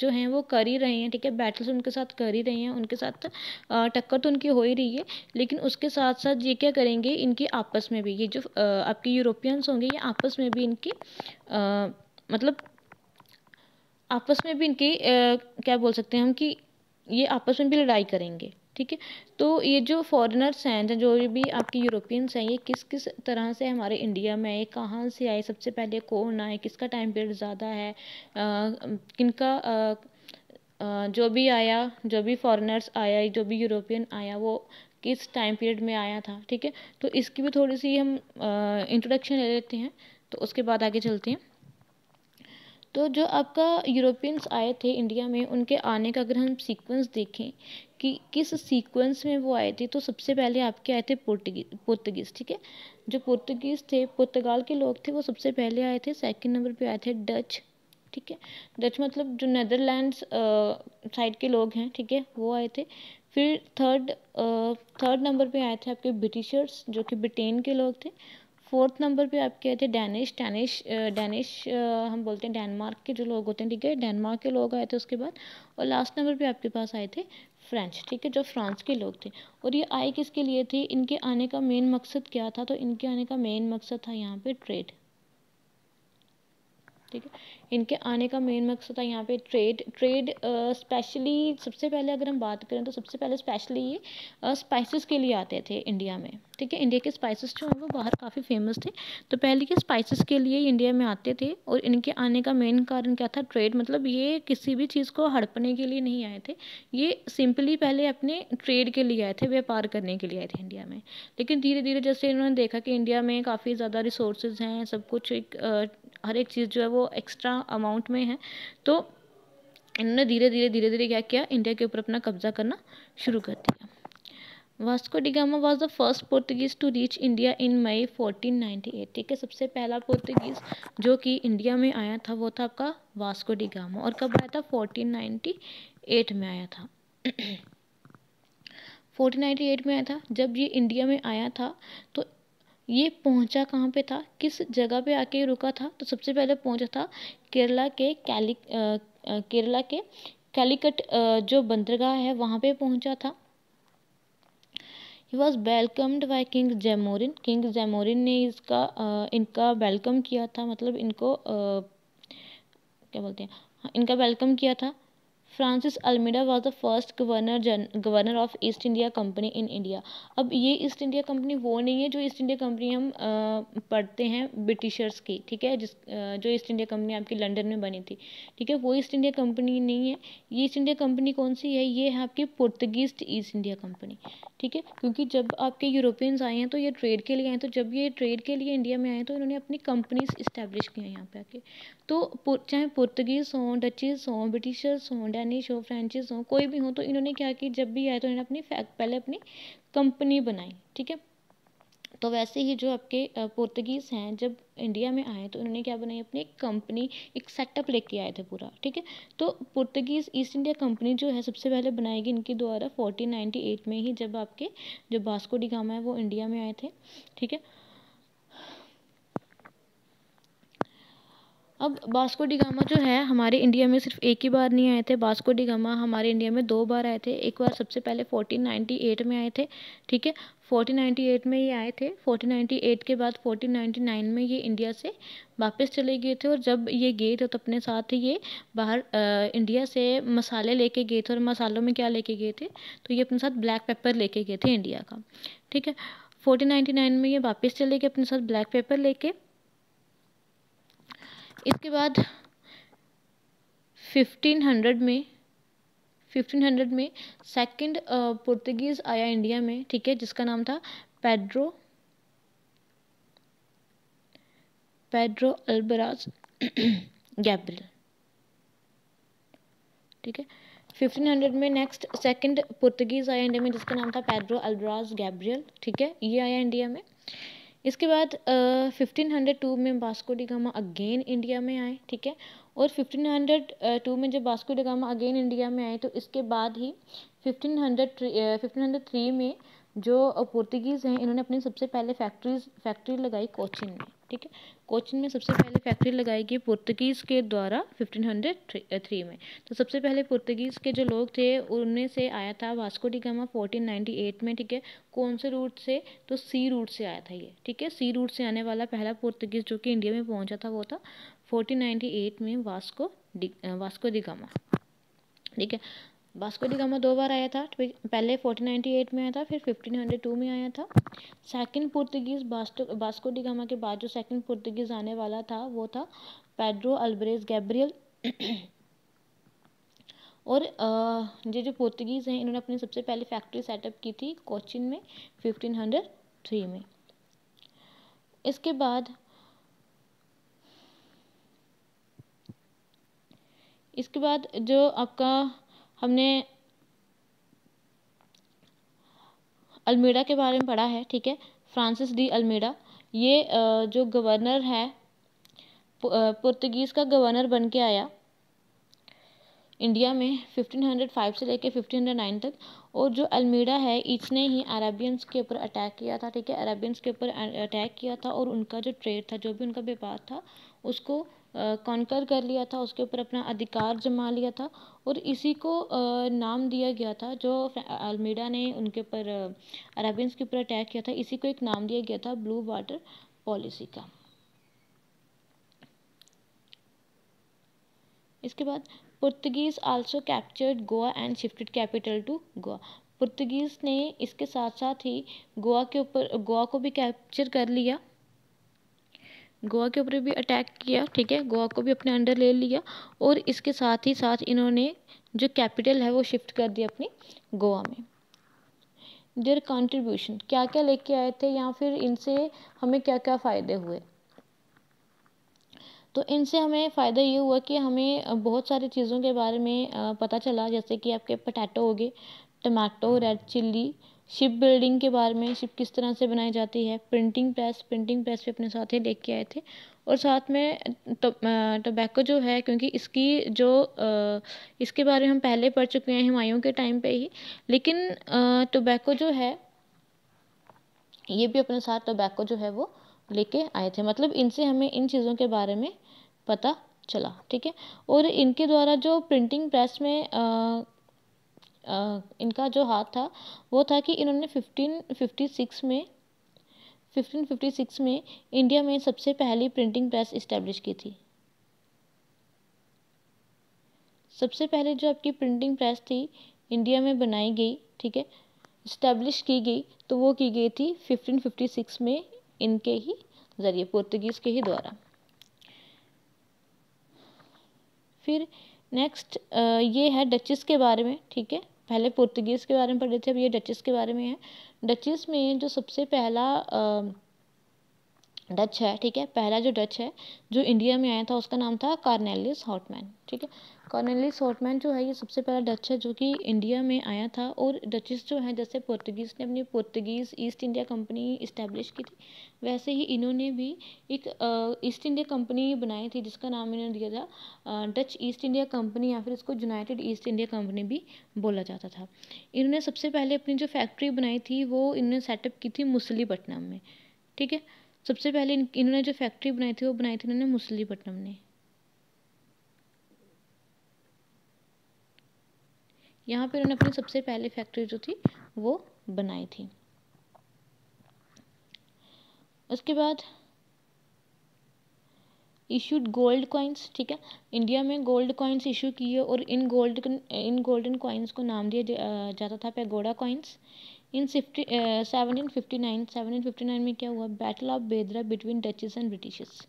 जो हैं वो कर ही रहे हैं, ठीक है, बैटल्स उनके साथ कर ही रहे हैं, उनके साथ टक्कर तो उनकी हो ही रही है। लेकिन उसके साथ साथ ये क्या करेंगे, इनकी आपस में भी ये जो आपके यूरोपियंस होंगे ये आपस में भी इनकी क्या बोल सकते हैं हम कि ये आपस में भी लड़ाई करेंगे, ठीक है। तो ये जो फॉरेनर्स हैं, जो भी आपके यूरोपियंस हैं, ये किस किस तरह से हमारे इंडिया में आए, कहाँ से आए, सबसे पहले कौन आए, किसका टाइम पीरियड ज़्यादा है, किनका जो भी आया, जो भी फॉरेनर्स आया, जो भी यूरोपियन आया, वो किस टाइम पीरियड में आया था, ठीक है। तो इसकी भी थोड़ी सी हम इंट्रोडक्शन ले लेते हैं, तो उसके बाद आगे चलते हैं। तो जो आपका यूरोपियंस आए थे इंडिया में, उनके आने का अगर हम सीक्वेंस देखें कि किस सीक्वेंस में वो आए थे, तो सबसे पहले आपके आए थे पोर्तुगीज़, ठीक है। जो पोर्तुगीज़ थे, पुर्तगाल के लोग थे, वो सबसे पहले आए थे। सेकंड नंबर पे आए थे डच, ठीक है, डच मतलब जो नेदरलैंड्स साइड के लोग हैं, ठीक है, वो आए थे। फिर थर्ड नंबर पे आए थे आपके ब्रिटिशर्स, जो कि ब्रिटेन के लोग थे। फोर्थ नंबर पे आपके आए थे डैनिश हम बोलते हैं डेनमार्क के जो लोग होते हैं, ठीक है, डेनमार्क के लोग आए थे उसके बाद। और लास्ट नंबर पे आपके पास आए थे फ्रेंच, ठीक है, जो फ्रांस के लोग थे। और ये आए किसके लिए थे, इनके आने का मेन मकसद क्या था, तो इनके आने का मेन मकसद था यहाँ पे ट्रेड, ठीक है, इनके आने का मेन मकसद था यहाँ पे ट्रेड स्पेशली सबसे पहले अगर हम बात करें तो सबसे पहले स्पेशली ये स्पाइसेस के लिए आते थे इंडिया में, ठीक है। इंडिया के स्पाइसेस जो हैं वो बाहर काफ़ी फेमस थे, तो पहले के स्पाइसेस के लिए इंडिया में आते थे। और इनके आने का मेन कारण क्या था, ट्रेड, मतलब ये किसी भी चीज़ को हड़पने के लिए नहीं आए थे, ये सिंपली पहले अपने ट्रेड के लिए आए थे, व्यापार करने के लिए आए थे इंडिया में। लेकिन धीरे धीरे जैसे इन्होंने देखा कि इंडिया में काफ़ी ज़्यादा रिसोर्सेज हैं, सब कुछ हर एक चीज़ जो है वो एक्स्ट्रा अमाउंट में है, तो इन्होंने धीरे धीरे क्या किया, इंडिया के ऊपर अपना कब्जा करना शुरू कर दिया। Vasco da Gama was the first Portuguese to reach India in May 1498, ठीक है। सबसे पहला पोर्तुगीज़ जो कि इंडिया में आया था वो था आपका वास्को डी गामा। और कब आया था, 1498 में आया था। 1498 में आया था। जब ये इंडिया में आया था तो ये पहुंचा कहाँ पे था, किस जगह पे आके रुका था, तो सबसे पहले पहुंचा था केरला के कैलीकट जो बंदरगाह है वहाँ पे पहुंचा था। He was welcomed by king Zamorin. King Zamorin ने इनका वेलकम किया था, मतलब इनको क्या बोलते हैं, इनका वेलकम किया था। Francis Almeida was the first governor of East India Company in India. अब ये ईस्ट इंडिया कंपनी वो नहीं है जो ईस्ट इंडिया कंपनी हम पढ़ते हैं ब्रिटिशर्स की, ठीक है, जो ईस्ट इंडिया कंपनी आपकी लंदन में बनी थी, ठीक है, वो ईस्ट इंडिया कंपनी नहीं है। ये ईस्ट इंडिया कंपनी कौन सी है, ये है आपकी पुर्तगीज ईस्ट इंडिया कंपनी, ठीक है, क्योंकि जब आपके यूरोपियंस आए हैं तो ये ट्रेड के लिए आए, तो जब ये ट्रेड के लिए इंडिया में आए तो इन्होंने अपनी कंपनीज इस्टेब्लिश की हैं यहाँ पे आके। तो चाहे पुर्तगीज हों, डचेस हों, ब्रिटिशर्स हों, डेनिश हो, फ्रेंचेस हो, कोई भी हो, तो इन्होंने क्या कि जब भी आए तो इन्होंने पहले अपनी कंपनी बनाई, ठीक है। तो वैसे ही जो आपके पुर्तगीज हैं जब इंडिया में आए तो इन्होंने क्या बनाई, अपनी एक कंपनी, एक सेटअप लेके आए थे पूरा, ठीक है। तो पुर्तगीज ईस्ट इंडिया कंपनी जो है सबसे पहले बनाई गई इनके द्वारा 1498 में ही, जब आपके जो वास्को डी गामा है वो इंडिया में आए थे, ठीक है। अब वास्को डी गामा जो है हमारे इंडिया में सिर्फ एक ही बार नहीं आए थे, वास्को डी गामा हमारे इंडिया में दो बार आए थे। एक बार सबसे पहले 1498 में आए थे, ठीक है, 1498 में ये आए थे। 1498 के बाद 1499 में ये इंडिया से वापस चले गए थे, और जब ये गए थे तो अपने साथ ही ये बाहर इंडिया से मसाले लेके गए थे, और मसालों में क्या लेके गए थे, तो ये अपने साथ ब्लैक पेपर लेके गए थे इंडिया का, ठीक है। 1499 में ये वापस चले गए अपने साथ ब्लैक पेपर लेके। इसके बाद 1500 में सेकंड पुर्तगीज आया इंडिया में, ठीक है, जिसका नाम था पेड्रो अल्वारेस गैब्रियल, ठीक है। 1500 में नेक्स्ट सेकंड पुर्तगीज आया इंडिया में, जिसका नाम था पेड्रो अल्वारेस गैब्रियल, ठीक है, ये आया इंडिया में। इसके बाद 1502 में Vasco da Gama again India में आए, ठीक है, और 1502 में जब Vasco da Gama again India में आए तो इसके बाद ही 1503 में जो पुर्तगीज़ हैं इन्होंने अपनी सबसे पहले फैक्ट्री लगाई कोचीन में, ठीक है, कोचीन में सबसे पहले फैक्ट्री लगाई गई पुर्तगीज़ के द्वारा 1503 में। तो सबसे पहले पुर्तगीज़ के जो लोग थे उनमें से आया था वास्को डी गामा 1498 में, ठीक है। कौन से रूट से, तो सी रूट से आया था ये, ठीक है, सी रूट से आने वाला पहला पुर्तगीज़ जो कि इंडिया में पहुँचा था वो था 1498 में वास्को डी गामा, ठीक है। वास्को डी गामा दो बार आया था, पहले 1498 में आया था, फिर 1502 में आया था। Second Portuguese Vasco da Gama के बाद जो सेकंड पुर्तगीज़ आने वाला था वो था पेड्रो अल्वारेस गैब्रियल, और ये जो पुर्तगीज़ हैं इन्होंने अपनी सबसे पहले फैक्ट्री सेटअप की थी कोचीन में 1503 में। इसके बाद जो आपका हमने अल्मेडा के बारे में पढ़ा है, ठीक है, फ्रांसिस डी अल्मेडा, ये जो गवर्नर है पुर्तगीज़ का गवर्नर बन के आया इंडिया में 1505 से लेके 1509 तक। और जो अल्मेडा है इसने ही अरेबियंस के ऊपर अटैक किया था, ठीक है, अरेबियंस के ऊपर अटैक किया था और उनका जो ट्रेड था, जो भी उनका व्यापार था, उसको कॉन्कर कर लिया था, उसके ऊपर अपना अधिकार जमा लिया था, और इसी को नाम दिया गया था, जो अल्मेडा ने उनके ऊपर अरेबियंस के ऊपर अटैक किया था, इसी को एक नाम दिया गया था ब्लू वाटर पॉलिसी का। इसके बाद Portuguese also captured Goa and shifted capital to Goa. Portuguese ने इसके साथ साथ ही गोवा को भी कैप्चर कर लिया, गोवा के ऊपर भी अटैक किया, ठीक है, गोवा को भी अपने अंडर ले लिया, और इसके साथ ही साथ इन्होंने जो कैपिटल है वो शिफ्ट कर दिया अपनी गोवा में। देयर कंट्रीब्यूशन क्या क्या लेके आए थे, या फिर इनसे हमें क्या क्या फ़ायदे हुए, तो इनसे हमें फ़ायदा ये हुआ कि हमें बहुत सारी चीज़ों के बारे में पता चला, जैसे कि आपके पटैटो हो गए, tomato, red chilli, ship building के बारे में, शिप किस तरह से बनाई जाती है, प्रिंटिंग प्रेस भी अपने साथ ही लेके आए थे, और साथ में टोबैको जो है, क्योंकि इसके बारे में हम पहले पढ़ चुके हैं हुमायूं के टाइम पे ही, लेकिन टोबैको जो है ये भी अपने साथ टोबैको जो है वो लेके आए थे। मतलब इनसे हमें इन चीज़ों के बारे में पता चला, ठीक है। और इनके द्वारा जो प्रिंटिंग प्रेस में इनका जो हाथ था वो था कि इन्होंने 1556 में इंडिया में सबसे पहली प्रिंटिंग प्रेस इस्टेब्लिश की थी। सबसे पहले जो आपकी प्रिंटिंग प्रेस थी इंडिया में बनाई गई, ठीक है, इस्टेब्लिश की गई, तो वो की गई थी 1556 में इनके ही जरिए, पोर्तुगीज़ के ही द्वारा। फिर नेक्स्ट ये है डचेस के बारे में, ठीक है। पहले पोर्तुगीज़ के बारे में पढ़े थे, अब ये डचेस के बारे में है। डचेस में जो सबसे पहला डच है, ठीक है, पहला जो डच है जो इंडिया में आया था उसका नाम था कॉर्नेलियस हॉटमैन, ठीक है। कॉर्नेलियस हॉटमैन जो है ये सबसे पहला डच है जो कि इंडिया में आया था। और डचेस जो है, जैसे पोर्तुगीज़ ने अपनी Portuguese East India Company establish की थी, वैसे ही इन्होंने भी एक ईस्ट इंडिया कंपनी बनाई थी जिसका नाम इन्होंने दिया था डच ईस्ट इंडिया कंपनी, या फिर इसको यूनाइटेड ईस्ट इंडिया कंपनी भी बोला जाता था। इन्होंने सबसे पहले अपनी जो फैक्ट्री बनाई थी वो इन्होंने सेटअप की थी मुसलीपट्टनम में, ठीक है। सबसे पहले इन्होंने जो फैक्ट्री बनाई थी वो बनाई थी इन्होंने मुसलीपट्टनम ने। यहाँ पर इन्होंने अपनी सबसे पहली फैक्ट्री जो थी वो बनाई थी। उसके बाद इशूड गोल्ड कॉइन्स, ठीक है, इंडिया में गोल्ड कॉइन्स इशू किए और इन गोल्डन कॉइन्स को नाम दिया जाता था पैगोडा कॉइन्स। इन 1759 में क्या हुआ, battle of Bedara between Dutches and Britishers.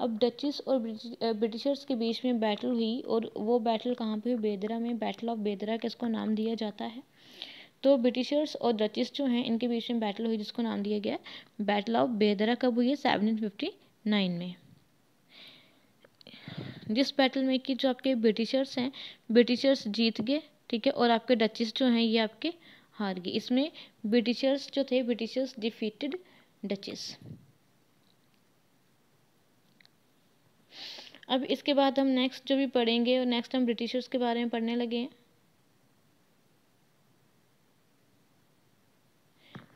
अब डचेस और ब्रिटिशर्स के बीच में बैटल हुई, और वो बैटल कहाँ पे हुई, बेदरा में। बैटल ऑफ बेदरा का इसको नाम दिया जाता है। तो ब्रिटिशर्स और डचेस जो हैं इनके बीच में बैटल हुई जिसको नाम दिया गया बैटल ऑफ बेदरा। कब हुई है, 1759 में। जिस बैटल में कि जो आपके ब्रिटिशर्स हैं, ब्रिटिशर्स जीत गए, ठीक है, और आपके डचेस जो हैं ये आपके हार गई। इसमें ब्रिटिशर्स जो थे, ब्रिटिशर्स डिफीटेड डचेस। अब इसके बाद हम नेक्स्ट जो भी पढ़ेंगे, और नेक्स्ट हम ब्रिटिशर्स के बारे में पढ़ने लगे हैं।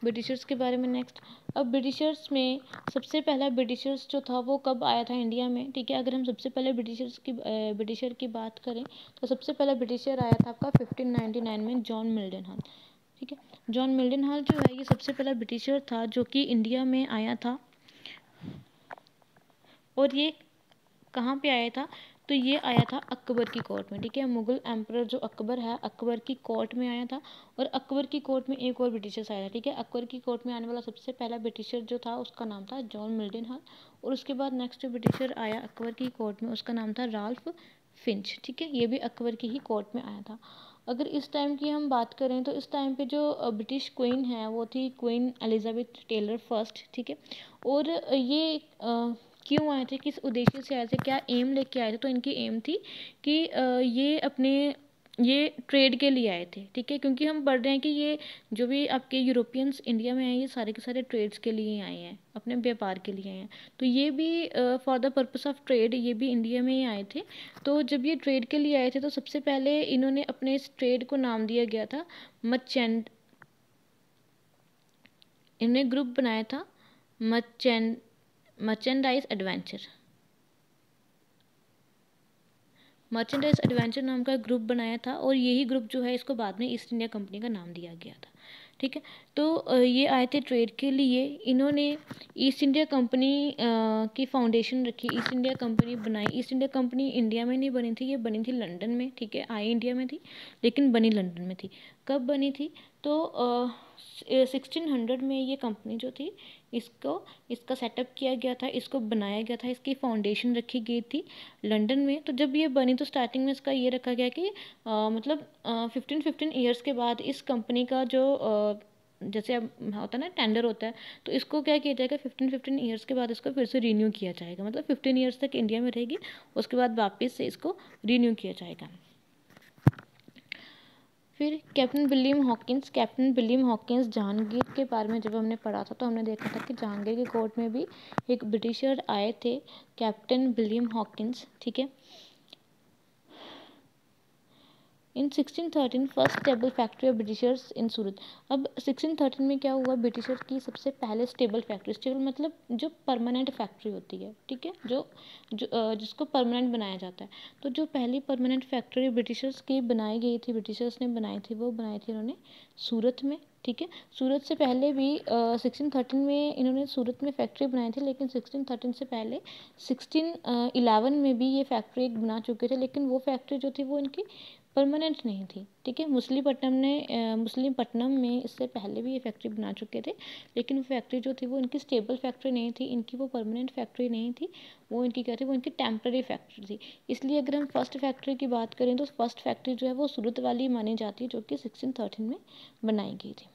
ब्रिटिशर्स के बारे में नेक्स्ट, अब ब्रिटिशर्स में सबसे पहला ब्रिटिशर्स जो था वो कब आया था इंडिया में, ठीक है। अगर हम सबसे पहले ब्रिटिशर की बात करें तो सबसे पहला ब्रिटिशर आया था आपका 1599 में, जॉन मिल्डनहॉल, ठीक है। जॉन मिल्डनहॉल जो है ये सबसे पहला ब्रिटिशर था जो कि इंडिया में आया था। और ये कहाँ पर आया था, तो ये आया था अकबर की कोर्ट में, ठीक है। मुगल एम्परर जो अकबर है, अकबर की कोर्ट में आया था। और अकबर की कोर्ट में एक और ब्रिटिशर्स आया था, ठीक है। अकबर की कोर्ट में आने वाला सबसे पहला ब्रिटिशर जो था उसका नाम था जॉन मिल्डनहॉल। और उसके बाद नेक्स्ट जो ब्रिटिशर आया अकबर की कोर्ट में उसका नाम था राल्फ फिंच, ठीक है, ये भी अकबर की ही कोर्ट में आया था। अगर इस टाइम की हम बात करें तो इस टाइम पे जो ब्रिटिश क्वीन है वो थी क्वीन एलिजाबेथ टेलर फर्स्ट, ठीक है। और ये क्यों आए थे, किस उद्देश्य से आए थे, क्या एम लेके आए थे, तो इनकी एम थी कि ये अपने ये ट्रेड के लिए आए थे, ठीक है। क्योंकि हम पढ़ रहे हैं कि ये जो भी आपके यूरोपियंस इंडिया में आए ये सारे के सारे ट्रेड्स के लिए आए हैं, अपने व्यापार के लिए आए हैं, तो ये भी for the purpose of trade ये भी इंडिया में ही आए थे। तो जब ये ट्रेड के लिए आए थे तो सबसे पहले इन्होंने अपने इस ट्रेड को नाम दिया गया था मर्चेंट, इन्होंने ग्रुप बनाया था मर्चेंडाइज एडवेंचर नाम का ग्रुप बनाया था। और यही ग्रुप जो है इसको बाद में ईस्ट इंडिया कंपनी का नाम दिया गया था, ठीक है। तो ये आए थे ट्रेड के लिए। इन्होंने ईस्ट इंडिया कंपनी की फाउंडेशन रखी, ईस्ट इंडिया कंपनी बनाई। ईस्ट इंडिया कंपनी इंडिया में नहीं बनी थी, ये बनी थी लंदन में, ठीक है। आई इंडिया में थी लेकिन बनी लंदन में थी। कब बनी थी, तो 1600 में ये कंपनी जो थी इसका सेटअप किया गया था, इसको बनाया गया था, इसकी फाउंडेशन रखी गई थी लंदन में। तो जब ये बनी तो स्टार्टिंग में इसका ये रखा गया कि मतलब 15 ईयर्स के बाद इस कंपनी का जो जैसे अब होता है ना टेंडर होता है, तो इसको क्या किया जाएगा 15 ईयर्स के बाद इसको फिर से रिन्यू किया जाएगा। मतलब 15 ईयर्स तक इंडिया में रहेगी, उसके बाद वापस से इसको रिन्यू किया जाएगा। फिर कैप्टन विलियम हॉकिंस जहांगीर के बारे में जब हमने पढ़ा था तो हमने देखा था कि जहांगीर के कोर्ट में भी एक ब्रिटिशर आए थे, कैप्टन विलियम हॉकिंस, ठीक है। In 1613 first stable factory of Britishers in Surat. अब 1613 में क्या हुआ, ब्रिटिशर्स की सबसे पहले स्टेबल फैक्ट्री, स्टेबल मतलब जो परमानेंट फैक्ट्री होती है, ठीक है, जिसको परमानेंट बनाया जाता है। तो जो पहली परमानेंट फैक्ट्री ब्रिटिशर्स की बनाई गई थी, ब्रिटिशर्स ने बनाई थी, वो बनाई थी इन्होंने सूरत में, ठीक है। सूरत से पहले भी 1613 में इन्होंने सूरत में फैक्ट्री बनाई थी, लेकिन 1613 से पहले 1611 में भी ये फैक्ट्री एक बना चुके थे, लेकिन वो फैक्ट्री जो थी वो इनकी परमानेंट नहीं थी, ठीक है। मुस्लिमपट्टनम में इससे पहले भी ये फैक्ट्री बना चुके थे, लेकिन वो फैक्ट्री जो थी वो इनकी स्टेबल फैक्ट्री नहीं थी, इनकी वो परमानेंट फैक्ट्री नहीं थी, वो इनकी क्या थी, वो इनकी टेम्प्रेरी फैक्ट्री थी। इसलिए अगर हम फर्स्ट फैक्ट्री की बात करें तो फर्स्ट फैक्ट्री जो है वो सूरत वाली मानी जाती है, जो कि 1613 में बनाई गई थी।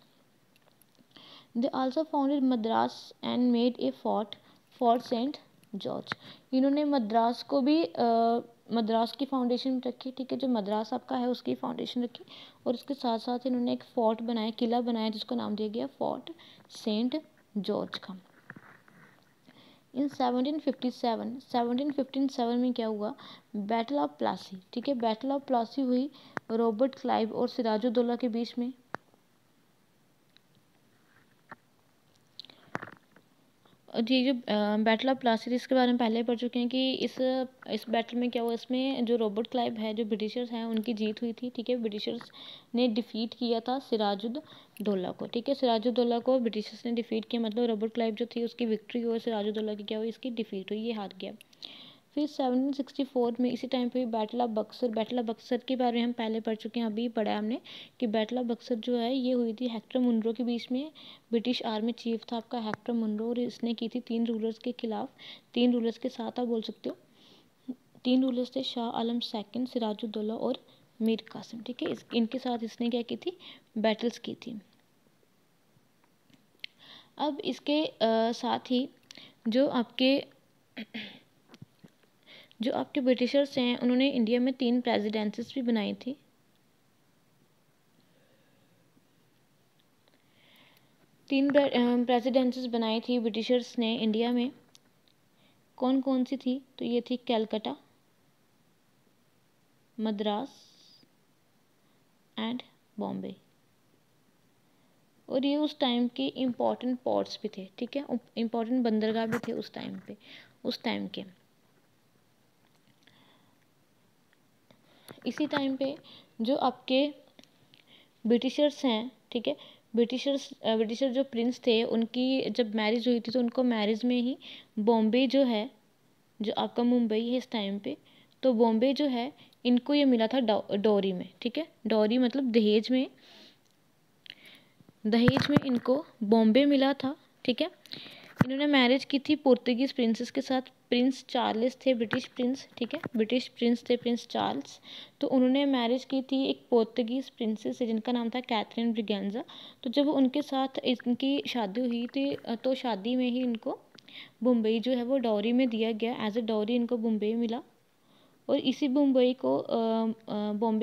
They also founded Madras and made a fort for Saint George. इन्होंने मद्रास को भी मद्रास की फाउंडेशन रखी, ठीक है, जो मद्रास आपका है उसकी फाउंडेशन रखी, और उसके साथ साथ इन्होंने एक फोर्ट बनाया, किला बनाया, जिसको नाम दिया गया फोर्ट सेंट जॉर्ज का। इन 1757 में क्या हुआ, बैटल ऑफ प्लासी, ठीक है, बैटल ऑफ प्लासी हुई रॉबर्ट क्लाइव और सिराज उद-दौला के बीच में। जी, जो बैटल ऑफ प्लासी थी इसके बारे में पहले पढ़ चुके हैं कि इस बैटल में क्या हुआ, इसमें जो रॉबर्ट क्लाइव है, जो ब्रिटिशर्स हैं, उनकी जीत हुई थी, ठीक है। ब्रिटिशर्स ने डिफीट किया था सिराज उद-दौला को, ठीक है, सिराज उद-दौला को ब्रिटिशर्स ने डिफीट किया, मतलब रॉबर्ट क्लाइव जो थी उसकी विक्ट्री हुई, सिराज उद-दौला की क्या हुई, इसकी डिफीट हुई, ये हार गया। फिर 1764 में इसी टाइम पे battle of Buxar, battle of Buxar के बारे में हम पहले पढ़ चुके हैं, अभी पढ़ा हमने कि बैटल ऑफ बक्सर जो है ये हुई थी हेक्टर मुनरो के बीच में। ब्रिटिश आर्मी चीफ था आपका हेक्टर मुनरो, और इसने की थी तीन रूलर्स के साथ, आप बोल सकते हो तीन रूलर्स थे, शाह आलम II, सिराज उद-दौला और मीर कासिम, ठीक है। इनके साथ इसने क्या की थी, बैटल्स की थी। अब इसके साथ ही जो आपके ब्रिटिशर्स हैं, उन्होंने इंडिया में 3 प्रेसिडेंसीज भी बनाई थी। ब्रिटिशर्स ने इंडिया में, कौन कौन सी थी, तो ये थी कलकत्ता, मद्रास एंड बॉम्बे, और ये उस टाइम के इम्पोर्टेंट पोर्ट्स भी थे, ठीक है, इम्पोर्टेंट बंदरगाह भी थे उस टाइम के। इसी टाइम पे जो आपके ब्रिटिशर्स हैं, ठीक है, ब्रिटिशर जो प्रिंस थे, उनकी जब मैरिज हुई थी तो उनको मैरिज में ही बॉम्बे जो है, जो आपका मुंबई है इस टाइम पे, तो बॉम्बे जो है इनको ये मिला था डॉरी में, ठीक है, डॉरी मतलब दहेज में इनको बॉम्बे मिला था, ठीक है। इन्होंने मैरिज की थी पोर्तुगीज प्रिंसेस के साथ, प्रिंस चार्ल्स थे ब्रिटिश प्रिंस चार्ल्स, तो उन्होंने मैरिज की थी एक पोर्तुगीज प्रिंसेस से जिनका नाम था कैथरीन ब्रिगेंजा। तो जब उनके साथ इनकी शादी हुई थी तो शादी में ही इनको बम्बई जो है वो डॉरी में दिया गया, एज ए डॉरी इनको बम्बई मिला, और इसी बॉम्बे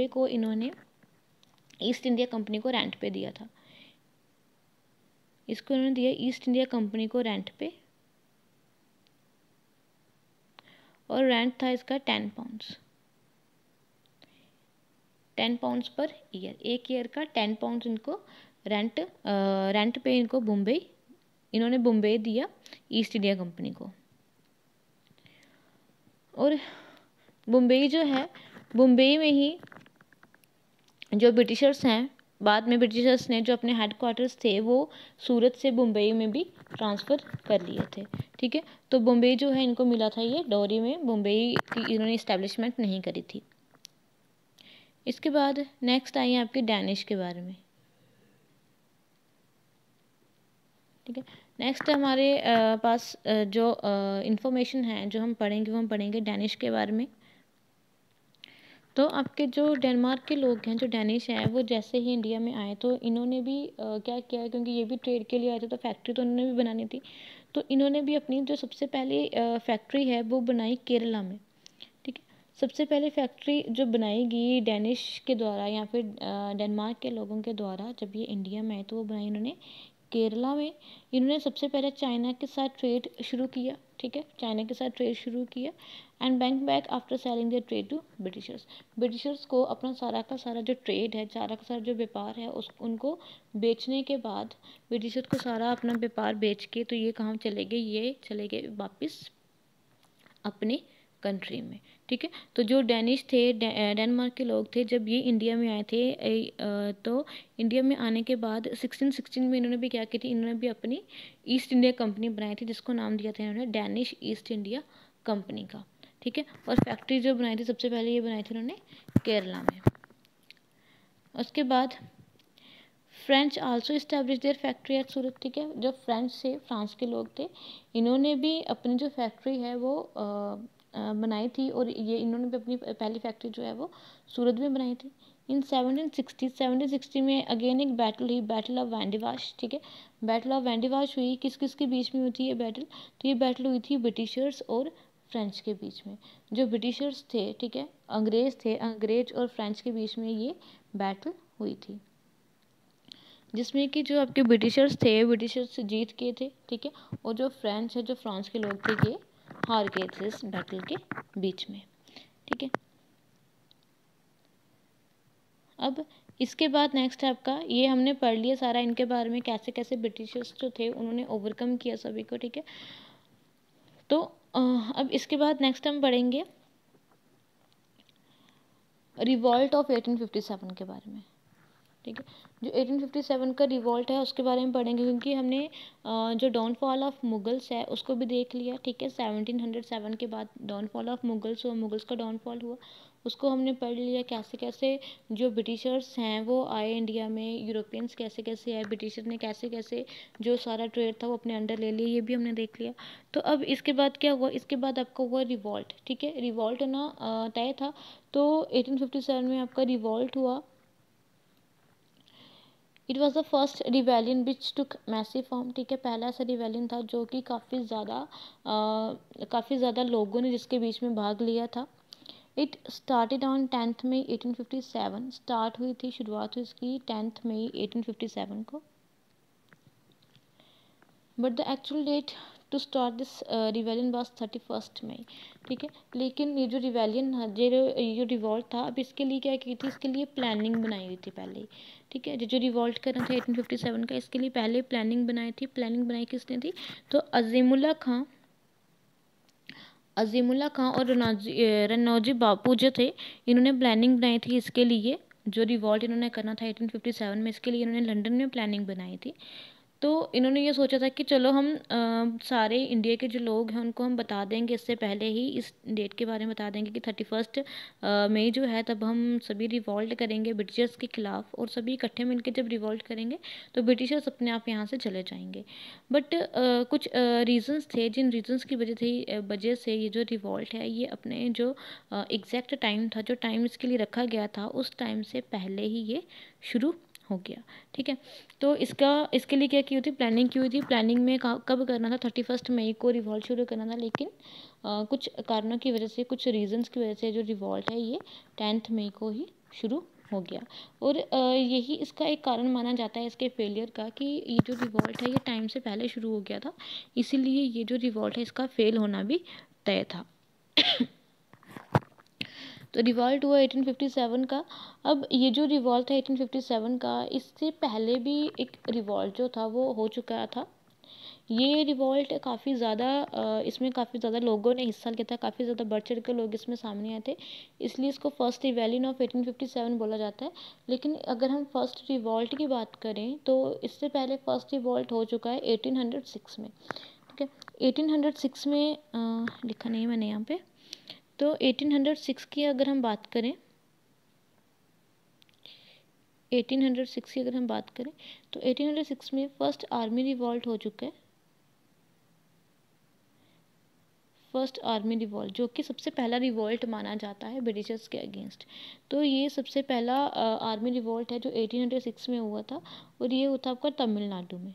को इन्होंने ईस्ट इंडिया कंपनी को रेंट पे दिया था, इसको इन्होंने दिया ईस्ट इंडिया कंपनी को रेंट पे, और रेंट था इसका 10 पाउंड्स पर ईयर, एक ईयर का 10 पाउंड्स इनको रेंट पे इनको इन्होंने बम्बई दिया ईस्ट इंडिया कंपनी को। और बम्बई जो है, बम्बई में ही जो ब्रिटिशर्स हैं, बाद में ब्रिटिशर्स ने जो अपने हेडक्वार्टर्स थे वो सूरत से बम्बई में भी ट्रांसफ़र कर लिए थे, ठीक है। तो बम्बई जो है इनको मिला था ये डॉरी में, बम्बई की इन्होंने इस्टेब्लिशमेंट नहीं करी थी। इसके बाद नेक्स्ट आई है आपके डैनिश के बारे में, ठीक है। नेक्स्ट हमारे पास जो इन्फॉर्मेशन है जो हम पढ़ेंगे, वो हम पढ़ेंगे डैनिश के बारे में। तो आपके जो डेनमार्क के लोग हैं, जो डैनिश हैं, वो जैसे ही इंडिया में आए तो इन्होंने भी क्या किया, क्योंकि ये भी ट्रेड के लिए आए थे तो फैक्ट्री तो उन्होंने भी बनानी थी, तो इन्होंने भी अपनी जो सबसे पहली फैक्ट्री है वो बनाई केरला में, ठीक है। सबसे पहले फैक्ट्री जो बनाई गई डैनिश के द्वारा या फिर डेनमार्क के लोगों के द्वारा जब ये इंडिया में आए तो वो बनाई इन्होंने केरला में इन्होंने सबसे पहले चाइना के साथ ट्रेड शुरू किया, ठीक है, चाइना के साथ ट्रेड शुरू किया and bank back after selling their trade to Britishers. Britishers को अपना सारा का सारा जो ट्रेड है, सारा का सारा जो व्यापार है उस उनको बेचने के बाद ब्रिटिशर्स को सारा अपना व्यापार बेच के तो ये कहाँ चले गए, ये चले गए वापस अपने कंट्री में, ठीक है। तो जो डेनिश थे, डेनमार्क के लोग थे, जब ये इंडिया में आए थे तो इंडिया में आने के बाद 1616 में इन्होंने भी क्या की थी, इन्होंने भी अपनी ईस्ट इंडिया कंपनी बनाई थी जिसको नाम दिया था इन्होंने डेनिश ईस्ट इंडिया कंपनी का, ठीक है। और फैक्ट्री जो बनाई थी सबसे पहले ये बनाई थी इन्होंने केरला में। उसके बाद French also establish their factory at Surat, ठीक है। जब फ्रेंच से, फ्रांस के लोग थे, इन्होंने भी अपनी जो फैक्ट्री है वो बनाई थी और ये इन्होंने भी अपनी पहली फैक्ट्री जो है वो सूरत में बनाई थी। इन 1760 में अगेन एक बैटल हुई, बैटल ऑफ वैंडीवाश, ठीक है। बैटल ऑफ वैंडीवाश हुई, किस किस के बीच में हुई थी ये बैटल, तो ये बैटल हुई थी ब्रिटिशर्स और फ्रेंच के बीच में। जो ब्रिटिशर्स थे, ठीक है, अंग्रेज थे, अंग्रेज और फ्रेंच के बीच में ये बैटल हुई थी जिसमें कि जो आपके ब्रिटिशर्स थे, ब्रिटिशर्स जीत गए थे, ठीक है, और जो फ्रेंच है, जो फ्रांस के लोग थे, ये हार गए थे इस बैटल के बीच में, ठीक है। अब इसके बाद नेक्स्ट है आपका, ये हमने पढ़ लिया सारा इनके बारे में, कैसे कैसे ब्रिटिशर्स जो थे उन्होंने ओवरकम किया सभी को, ठीक है। तो अब इसके बाद नेक्स्ट हम पढ़ेंगे रिवॉल्ट ऑफ 1857 के बारे में, ठीक है। जो 1857 का रिवॉल्ट है उसके बारे में पढ़ेंगे क्योंकि हमने जो डाउनफॉल ऑफ मुगल्स है उसको भी देख लिया, ठीक है। 1707 के बाद डाउनफॉल ऑफ मुगल्स हुआ, मुगल्स का डाउनफॉल हुआ, उसको हमने पढ़ लिया। कैसे कैसे जो ब्रिटिशर्स हैं वो आए इंडिया में, यूरोपियंस कैसे कैसे आए, ब्रिटिशर्स ने कैसे कैसे जो सारा ट्रेड था वो अपने अंडर ले लिया, ये भी हमने देख लिया। तो अब इसके बाद क्या हुआ, इसके बाद आपका हुआ रिवॉल्ट, ठीक है। रिवॉल्ट होना तय था तो 1857 में आपका रिवॉल्ट हुआ। It was the first rebellion which took massive form, ठीक है। पहला ऐसा रिवेलियन था जो कि काफ़ी ज़्यादा लोगों ने जिसके बीच में भाग लिया था। It started on 10th May 1857, start हुई थी, शुरुआत हुई इसकी 10th मई 1857 को। But the actual date to start this rebellion was 31 May, ठीक है। लेकिन ये जो रिवेलियन जो रिवॉल्ट था, अब इसके लिए क्या की थी, इसके लिए प्लानिंग बनाई हुई थी पहले, ठीक है। जो रिवॉल्ट करना था 1857 का, इसके लिए पहले प्लानिंग बनाई थी। प्लानिंग बनाई किसने थी, तो अजीमुल्ला खां और रनौजी बापू जो थे, इन्होंने प्लानिंग बनाई थी इसके लिए। जो रिवॉल्ट इन्होंने करना था 1857 में, इसके लिए इन्होंने लंदन में प्लानिंग बनाई थी। तो इन्होंने ये सोचा था कि चलो हम सारे इंडिया के जो लोग हैं उनको हम बता देंगे, इससे पहले ही इस डेट के बारे में बता देंगे कि 31 मई जो है तब हम सभी रिवॉल्ट करेंगे ब्रिटिशर्स के ख़िलाफ़, और सभी इकट्ठे मिलकर जब रिवॉल्ट करेंगे तो ब्रिटिशर्स अपने आप यहाँ से चले जाएंगे। बट कुछ रीज़न्स थे जिन रीज़न्स की वजह से ये जो रिवॉल्ट है ये अपने जो एग्जैक्ट टाइम था, जो टाइम इसके लिए रखा गया था, उस टाइम से पहले ही ये शुरू हो गया, ठीक है। तो इसके लिए क्या की हुई थी, प्लानिंग की हुई थी। प्लानिंग में कब करना था, 31 मई को रिवॉल्ट शुरू करना था, लेकिन कुछ कारणों की वजह से, कुछ रीजंस की वजह से जो रिवॉल्ट है ये 10 मई को ही शुरू हो गया। और यही इसका एक कारण माना जाता है इसके फेलियर का, कि ये जो रिवॉल्ट है ये टाइम से पहले शुरू हो गया था, इसीलिए ये जो रिवॉल्ट है इसका फेल होना भी तय था। तो रिवॉल्ट हुआ 1857 का। अब ये जो रिवॉल्ट है 1857 का, इससे पहले भी एक रिवॉल्ट जो था वो हो चुका था। ये रिवॉल्ट इसमें काफ़ी ज़्यादा लोगों ने हिस्सा लिया था, काफ़ी ज़्यादा बढ़ चढ़ के लोग इसमें सामने आए थे, इसलिए इसको फर्स्ट रिवेलियन ऑफ 1857 बोला जाता है। लेकिन अगर हम फर्स्ट रिवॉल्ट की बात करें तो इससे पहले फर्स्ट रिवॉल्ट हो चुका है 1806 में, ठीक है। 1806 में लिखा नहीं मैंने यहाँ पर, तो 1806 की अगर हम बात करें, 1806 की अगर हम बात करें तो 1806 में फर्स्ट आर्मी रिवॉल्ट हो चुका है, फर्स्ट आर्मी रिवॉल्ट, जो कि सबसे पहला रिवॉल्ट माना जाता है ब्रिटिशर्स के अगेंस्ट। तो ये सबसे पहला आर्मी रिवॉल्ट है जो 1806 में हुआ था, और ये हुआ था आपका तमिलनाडु में।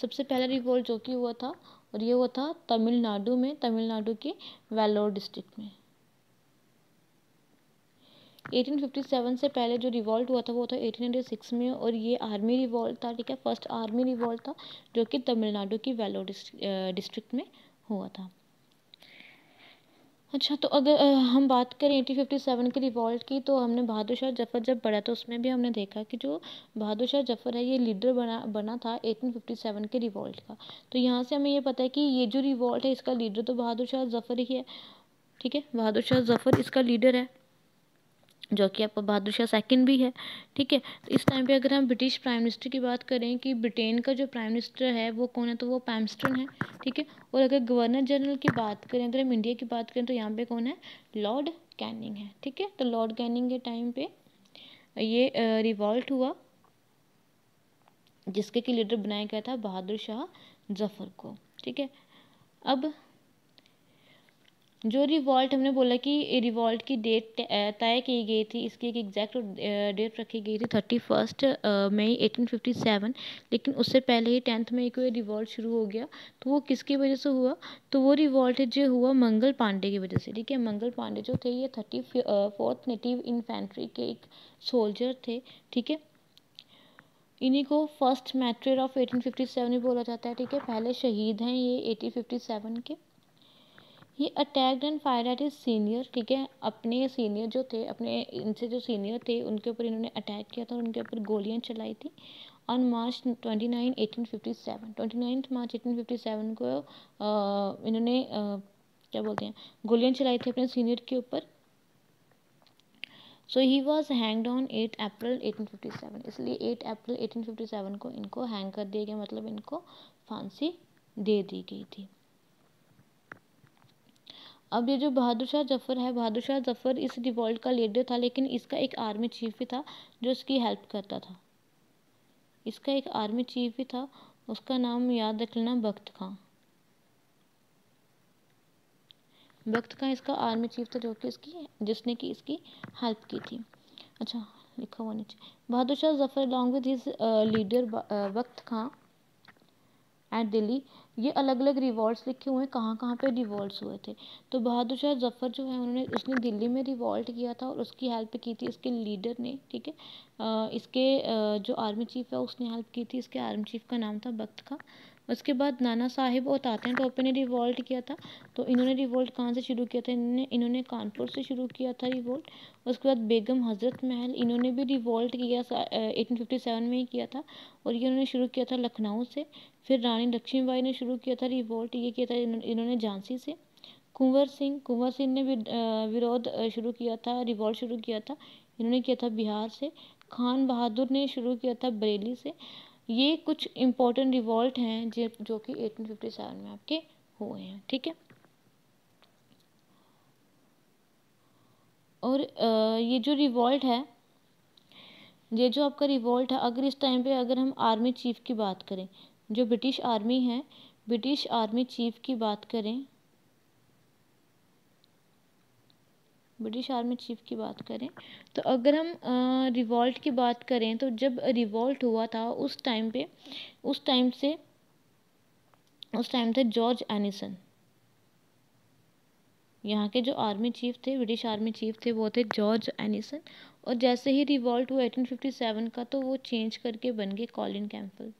सबसे पहला रिवॉल्ट जो कि हुआ था, और ये वो था तमिलनाडु में, तमिलनाडु के वेलोर डिस्ट्रिक्ट में। 1857 से पहले जो रिवॉल्ट हुआ था वो था 1806 में, और ये आर्मी रिवॉल्ट था, ठीक है, फर्स्ट आर्मी रिवॉल्ट था जो कि तमिलनाडु की वेलोर डिस्ट्रिक्ट में हुआ था। अच्छा, तो अगर हम बात करें 1857 के रिवॉल्ट की, तो हमने बहादुर शाह जफर जब बढ़ा तो उसमें भी हमने देखा कि जो बहादुर शाह जफर है ये लीडर बना था 1857 के रिवॉल्ट का। तो यहाँ से हमें ये पता है कि ये जो रिवॉल्ट है इसका लीडर तो बहादुर शाह जफर ही है, ठीक है, बहादुर शाह जफर इसका लीडर है, जो कि आपका बहादुर शाह सेकंड भी है, ठीक है। तो इस टाइम पे अगर हम ब्रिटिश प्राइम मिनिस्टर की बात करें कि ब्रिटेन का जो प्राइम मिनिस्टर है वो कौन है, तो वो पैम्स्टन है, ठीक है। और अगर गवर्नर जनरल की बात करें, अगर हम इंडिया की बात करें, तो यहाँ पे कौन है, लॉर्ड कैनिंग है, ठीक है। तो लॉर्ड कैनिंग के टाइम पे ये रिवॉल्ट हुआ जिसके कि लीडर बनाया गया था बहादुर शाह जफर को, ठीक है। अब जो रिवॉल्ट, हमने बोला कि रिवॉल्ट की डेट तय की गई थी, इसकी एक एग्जैक्ट डेट रखी गई थी 31 मई 1857, लेकिन उससे पहले ही 10 मई को ये रिवॉल्ट शुरू हो गया। तो वो किसकी वजह से हुआ, तो वो रिवॉल्ट जो हुआ मंगल पांडे की वजह से, ठीक है। मंगल पांडे जो थे ये 34th नेटिव इन्फेंट्री के एक सोल्जर थे, ठीक है। इन्हीं को फर्स्ट मैट्रियर ऑफ 1857 भी बोला जाता है, ठीक है। पहले शहीद हैं ये 1857 के। ये attacked and fire at his senior, ठीक है, अपने सीनियर जो थे, अपने इनसे जो सीनियर थे उनके ऊपर इन्होंने अटैक किया था और उनके ऊपर गोलियां चलाई थी। ऑन मार्च 29 मार्च 1857 को इन्होंने क्या बोलते हैं, गोलियां चलाई थी अपने सीनियर के ऊपर। So he was hanged on 8 April 1857, इसलिए 8 अप्रैल 1857 को इनको हैंग कर दिया गया, मतलब इनको फांसी दे दी गई थी। अब ये जो बहादुर शाह जफर है, बहादुर शाह जफर इस रिवॉल्ट का लीडर था, लेकिन इसका एक आर्मी चीफ भी था जो इसकी हेल्प करता था। इसका एक आर्मी चीफ भी था, उसका नाम याद रख लेना, बख्त खां। बख्त खां इसका आर्मी चीफ था जो कि इसकी, जिसने कि इसकी हेल्प की थी। अच्छा, लिखा हुआ नीचे, Bahadur Shah Zafar along with his leader बख्त खां at Delhi. ये अलग अलग रिवॉल्ट्स लिखे हुए हैं, कहाँ कहाँ पे रिवॉल्ट्स हुए थे। तो बहादुर शाह जफर जो है उन्होंने, उसने दिल्ली में रिवॉल्ट किया था और उसकी हेल्प की थी इसके लीडर ने, ठीक है। इसके जो आर्मी चीफ है उसने हेल्प की थी, इसके आर्मी चीफ का नाम था बख्त खां। उसके बाद नाना साहिब और तात्या टोपे ने रिवॉल्ट किया था। तो इन्होंने रिवॉल्ट कहाँ से शुरू किया था, इन्होंने कानपुर से शुरू किया था रिवॉल्ट। उसके बाद बेगम हजरत महल, इन्होंने भी रिवॉल्ट किया 1857 में ही किया था, और ये इन्होंने शुरू किया था लखनऊ से। फिर रानी लक्ष्मीबाई ने शुरू किया था रिवॉल्ट, ये किया था इन्होंने झांसी से। कुंवर सिंह ने भी विरोध शुरू किया था, रिवॉल्ट शुरू किया था, इन्होंने किया था बिहार से। खान बहादुर ने शुरू किया था बरेली से। ये कुछ इम्पोर्टेंट रिवॉल्ट हैं जो कि 1857 में आपके हुए हैं, ठीक है। और ये जो रिवॉल्ट है, ये जो आपका रिवॉल्ट है, अगर इस टाइम पे अगर हम आर्मी चीफ की बात करें, जो ब्रिटिश आर्मी है, ब्रिटिश आर्मी चीफ की बात करें, ब्रिटिश आर्मी चीफ की बात करें, तो अगर हम रिवॉल्ट की बात करें, तो जब रिवॉल्ट हुआ था उस टाइम थे जॉर्ज एनिसन। यहाँ के जो आर्मी चीफ थे, ब्रिटिश आर्मी चीफ थे, वो थे जॉर्ज एनिसन। और जैसे ही रिवॉल्ट हुआ 1857 का, तो वो चेंज करके बन गए कॉलिन कैम्पल।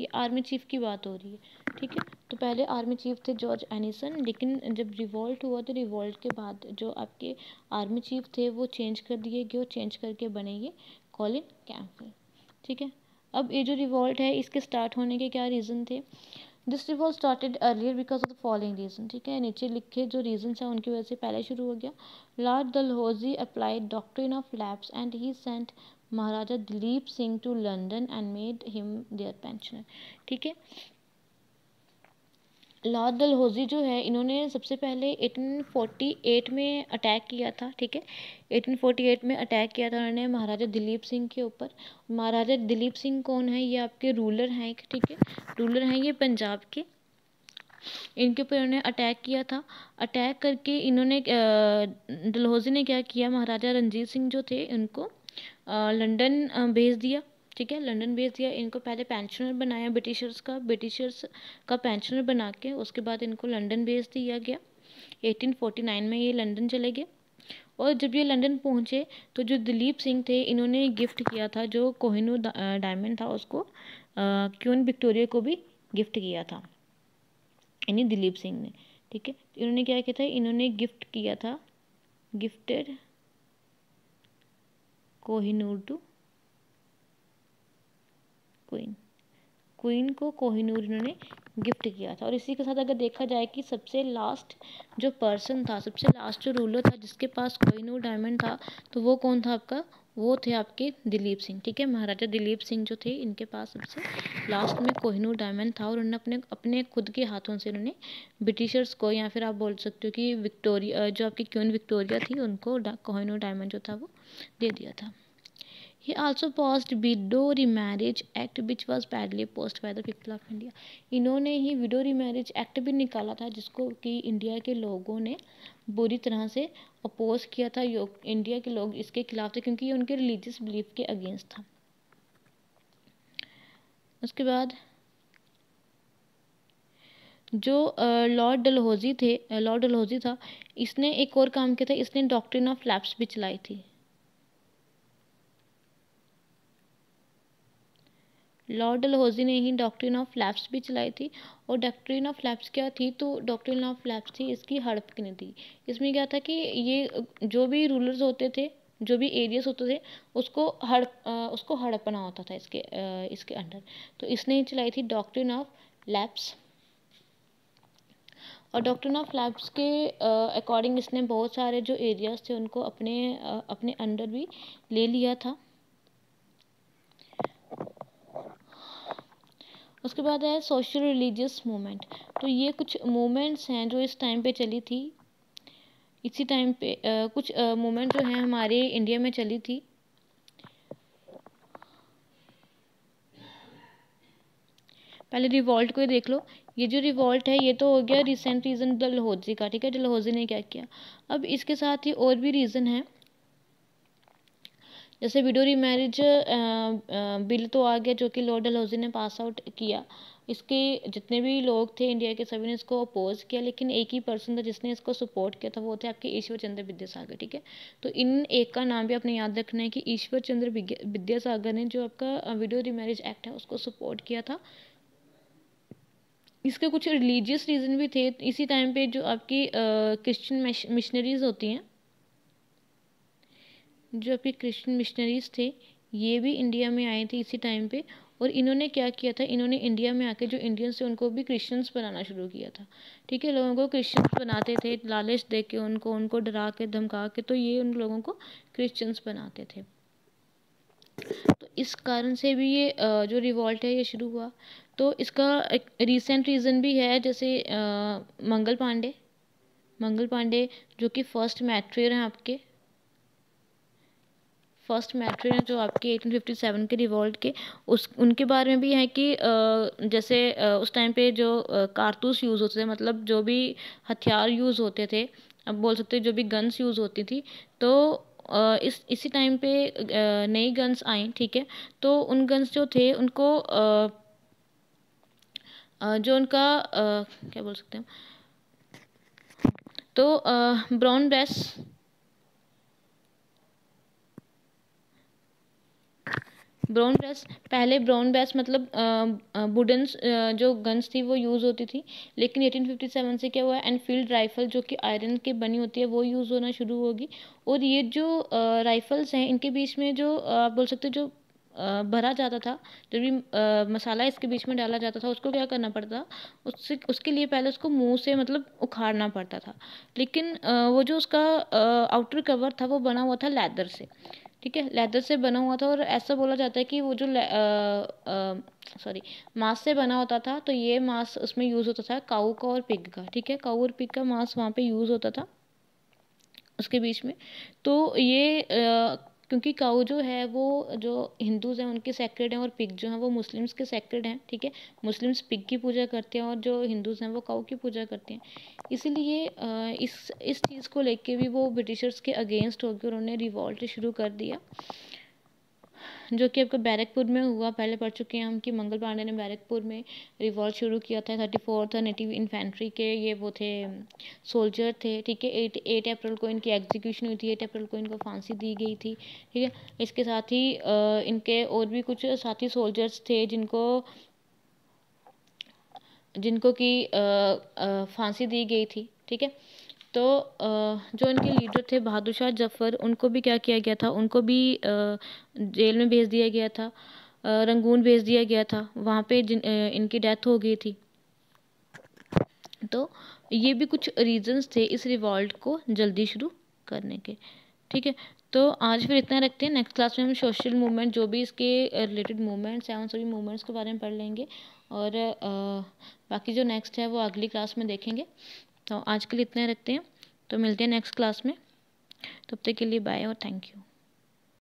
ये आर्मी चीफ की बात हो रही है, ठीक है। तो पहले आर्मी चीफ थे जॉर्ज एनिसन, लेकिन जब रिवॉल्ट हुआ तो रिवॉल्ट के बाद जो आपके आर्मी चीफ थे वो चेंज कर दिए गए, और चेंज करके बने ये कॉलिन कैम्पबेल, ठीक है। अब ये जो रिवॉल्ट है इसके स्टार्ट होने के क्या रीज़न थे, this revolt started earlier because of the following reason, ठीक है। नीचे लिखे जो रीजन्स हैं उनकी वजह से पहले शुरू हो गया। Lord Dalhousie applied doctrine of lapse and he sent महाराजा दिलीप सिंह to London and made him their pensioner, ठीक है। लॉर्ड डलहौजी जो है इन्होंने सबसे पहले 1848 में अटैक किया था, ठीक है। 1848 में अटैक किया था उन्होंने महाराजा दिलीप सिंह के ऊपर। महाराजा दिलीप सिंह कौन है, ये आपके रूलर हैं, ठीक है, रूलर हैं ये पंजाब के। इनके ऊपर इन्होंने अटैक किया था। अटैक करके इन्होंने, डलहौजी ने क्या किया, महाराजा रंजीत सिंह जो थे उनको लंदन भेज दिया, ठीक है, लंदन भेज दिया। इनको पहले पेंशनर बनाया ब्रिटिशर्स का पेंशनर बना के, उसके बाद इनको लंदन भेज दिया गया। 1849 में ये लंदन चले गए। और जब ये लंदन पहुँचे तो जो दिलीप सिंह थे इन्होंने गिफ्ट किया था जो कोहिनूर डायमंड था उसको क्वीन विक्टोरिया को भी गिफ्ट किया था, यानी दिलीप सिंह ने। ठीक है, इन्होंने क्या किया था, इन्होंने गिफ्ट किया था, gifted Kohinoor to queen, queen को कोहिनूर इन्होंने गिफ्ट किया था। और इसी के साथ अगर देखा जाए कि सबसे लास्ट जो पर्सन था, सबसे लास्ट जो रूलर था जिसके पास कोहिनूर डायमंड था, तो वो कौन था आपका, वो थे आपके दिलीप सिंह। ठीक है, महाराजा दिलीप सिंह जो थे इनके पास सबसे लास्ट में कोहिनूर डायमंड था और उन्होंने अपने अपने खुद के हाथों से उन्होंने ब्रिटिशर्स को, या फिर आप बोल सकते हो कि विक्टोरिया जो आपकी क्वीन विक्टोरिया थी उनको कोहिनूर डायमंड जो था वो दे दिया था। He also passed widow remarriage act which was badly opposed by the people of India। इन्होंने ही विडो remarriage act भी निकाला था जिसको कि इंडिया के लोगों ने बुरी तरह से अपोज किया था। इंडिया के लोग इसके खिलाफ थे क्योंकि ये उनके रिलीजियस बिलीफ के अगेंस्ट था। उसके बाद जो लॉर्ड डलहौजी थे, लॉर्ड डलहौजी था, इसने एक और काम किया था, इसने डॉक्ट्रिन ऑफ लैप्स भी चलाई थी। लॉर्ड डलहौजी ने ही डॉक्ट्रिन ऑफ लैप्स भी चलाई थी। और डॉक्ट्रिन ऑफ लैप्स क्या थी, तो डॉक्ट्रिन ऑफ लैप्स थी इसकी हड़प की नीति। इसमें क्या था कि ये जो भी रूलर्स होते थे, जो भी एरियाज होते थे, उसको हड़पना होता था इसके अंडर। तो इसने ही चलाई थी डॉक्ट्रिन ऑफ लैप्स। और डॉक्ट्रिन ऑफ लैप्स के अकॉर्डिंग इसने बहुत सारे जो एरियाज थे उनको अपने अंडर भी ले लिया था। उसके बाद है सोशल रिलीजियस मूवमेंट। तो ये कुछ मूवमेंट्स हैं जो इस टाइम पे चली थी। इसी टाइम पे कुछ मूवमेंट जो हैं हमारे इंडिया में चली थी। पहले रिवॉल्ट को ही देख लो। ये जो रिवॉल्ट है ये तो हो गया रिसेंट रीज़न डलहौजी का। ठीक है, डलहौजी ने क्या किया। अब इसके साथ ही और भी रीज़न है, जैसे विडो रिमैरिज बिल तो आ गया जो कि लॉर्ड डलहौजी ने पास आउट किया। इसके जितने भी लोग थे इंडिया के सभी ने इसको अपोज किया, लेकिन एक ही पर्सन था जिसने इसको सपोर्ट किया था, वो थे आपके ईश्वर चंद्र विद्यासागर। ठीक है, तो इन एक का नाम भी आपने याद रखना है कि ईश्वर चंद्र विद्यासागर ने जो आपका विडो रिमैरिज एक्ट है उसको सपोर्ट किया था। इसके कुछ रिलीजियस रीज़न भी थे। इसी टाइम पे जो आपकी क्रिश्चियन मिशनरीज होती हैं, जो आपके क्रिश्चियन मिशनरीज थे ये भी इंडिया में आए थे इसी टाइम पे। और इन्होंने क्या किया था, इन्होंने इंडिया में आके जो इंडियंस थे उनको भी क्रिश्चियंस बनाना शुरू किया था। ठीक है, लोगों को क्रिश्चियंस बनाते थे, लालच दे के उनको डरा के धमका के, तो ये उन लोगों को क्रिश्चियंस बनाते थे। तो इस कारण से भी ये जो रिवॉल्ट है ये शुरू हुआ। तो इसका एक रिसेंट रीज़न भी है, जैसे मंगल पांडे जो कि फर्स्ट मैट्रियर हैं जो आपके 1857 के रिवॉल्ट के उनके बारे में भी है कि जैसे उस टाइम पे जो कारतूस यूज़ होते थे, मतलब जो भी हथियार यूज़ होते थे, अब बोल सकते हैं जो भी गन्स यूज़ होती थी, तो इसी टाइम पे नई गन्स आई। ठीक है, तो उन गन्स जो थे उनको जो उनका क्या बोल सकते हैं, तो ब्राउन ड्रेस ब्राउन ब्रेस मतलब वुडन जो गन्स थी वो यूज़ होती थी, लेकिन 1857 से क्या हुआ, एनफील्ड राइफल जो कि आयरन के बनी होती है वो यूज़ होना शुरू होगी। और ये जो राइफल्स हैं इनके बीच में जो आप बोल सकते हो जो भरा जाता था, जो भी मसाला इसके बीच में डाला जाता था उसको क्या करना पड़ता, उसके लिए पहले उसको मुंह से मतलब उखाड़ना पड़ता था, लेकिन वो जो उसका आउटर कवर था वो बना हुआ था लेदर से। ठीक है, लेदर से बना हुआ था। और ऐसा बोला जाता है कि वो जो मांस से बना होता था, तो ये मांस उसमें यूज़ होता था काऊ का और पिग का। ठीक है, काऊ और पिग का मांस वहाँ पे यूज़ होता था उसके बीच में। तो ये क्योंकि काऊ जो है वो जो हिंदूज़ हैं उनके सेक्रेड हैं, और पिग जो हैं वो मुस्लिम्स के सेक्रेड हैं। ठीक है, मुस्लिम्स पिग की पूजा करते हैं और जो हिंदूज़ हैं वो काऊ की पूजा करते हैं, इसीलिए इस चीज़ को लेके भी वो ब्रिटिशर्स के अगेंस्ट होकर उन्होंने रिवॉल्ट शुरू कर दिया। जो कि आपका बैरकपुर में हुआ, पहले पढ़ चुके हैं हम कि मंगल पांडे ने बैरकपुर में रिवॉल्ट शुरू किया था। 34th नेटिव इन्फेंट्री के ये वो थे, सोल्जर थे, ठीक है। 8 अप्रैल को इनकी एग्जीक्यूशन हुई थी, 8 अप्रैल को इनको फांसी दी गई थी, ठीक है। इसके साथ ही इनके और भी कुछ साथी सोल्जर्स थे जिनको कि फांसी दी गई थी, ठीक है। तो जो इनके लीडर थे बहादुर शाह जफर, उनको भी क्या किया गया था, उनको भी जेल में भेज दिया गया था, रंगून भेज दिया गया था, वहाँ पे इनकी डेथ हो गई थी। तो ये भी कुछ रीजंस थे इस रिवॉल्ट को जल्दी शुरू करने के, ठीक है। तो आज फिर इतना रखते हैं, नेक्स्ट क्लास में हम सोशल मूवमेंट, जो भी इसके रिलेटेड मूवमेंट्स हैं, उन सभी मूवमेंट्स के बारे में पढ़ लेंगे और बाकी जो नेक्स्ट है वो अगली क्लास में देखेंगे। तो आज के लिए इतना रखते हैं, तो मिलते हैं नेक्स्ट क्लास में, तब तक के लिए बाय और थैंक यू।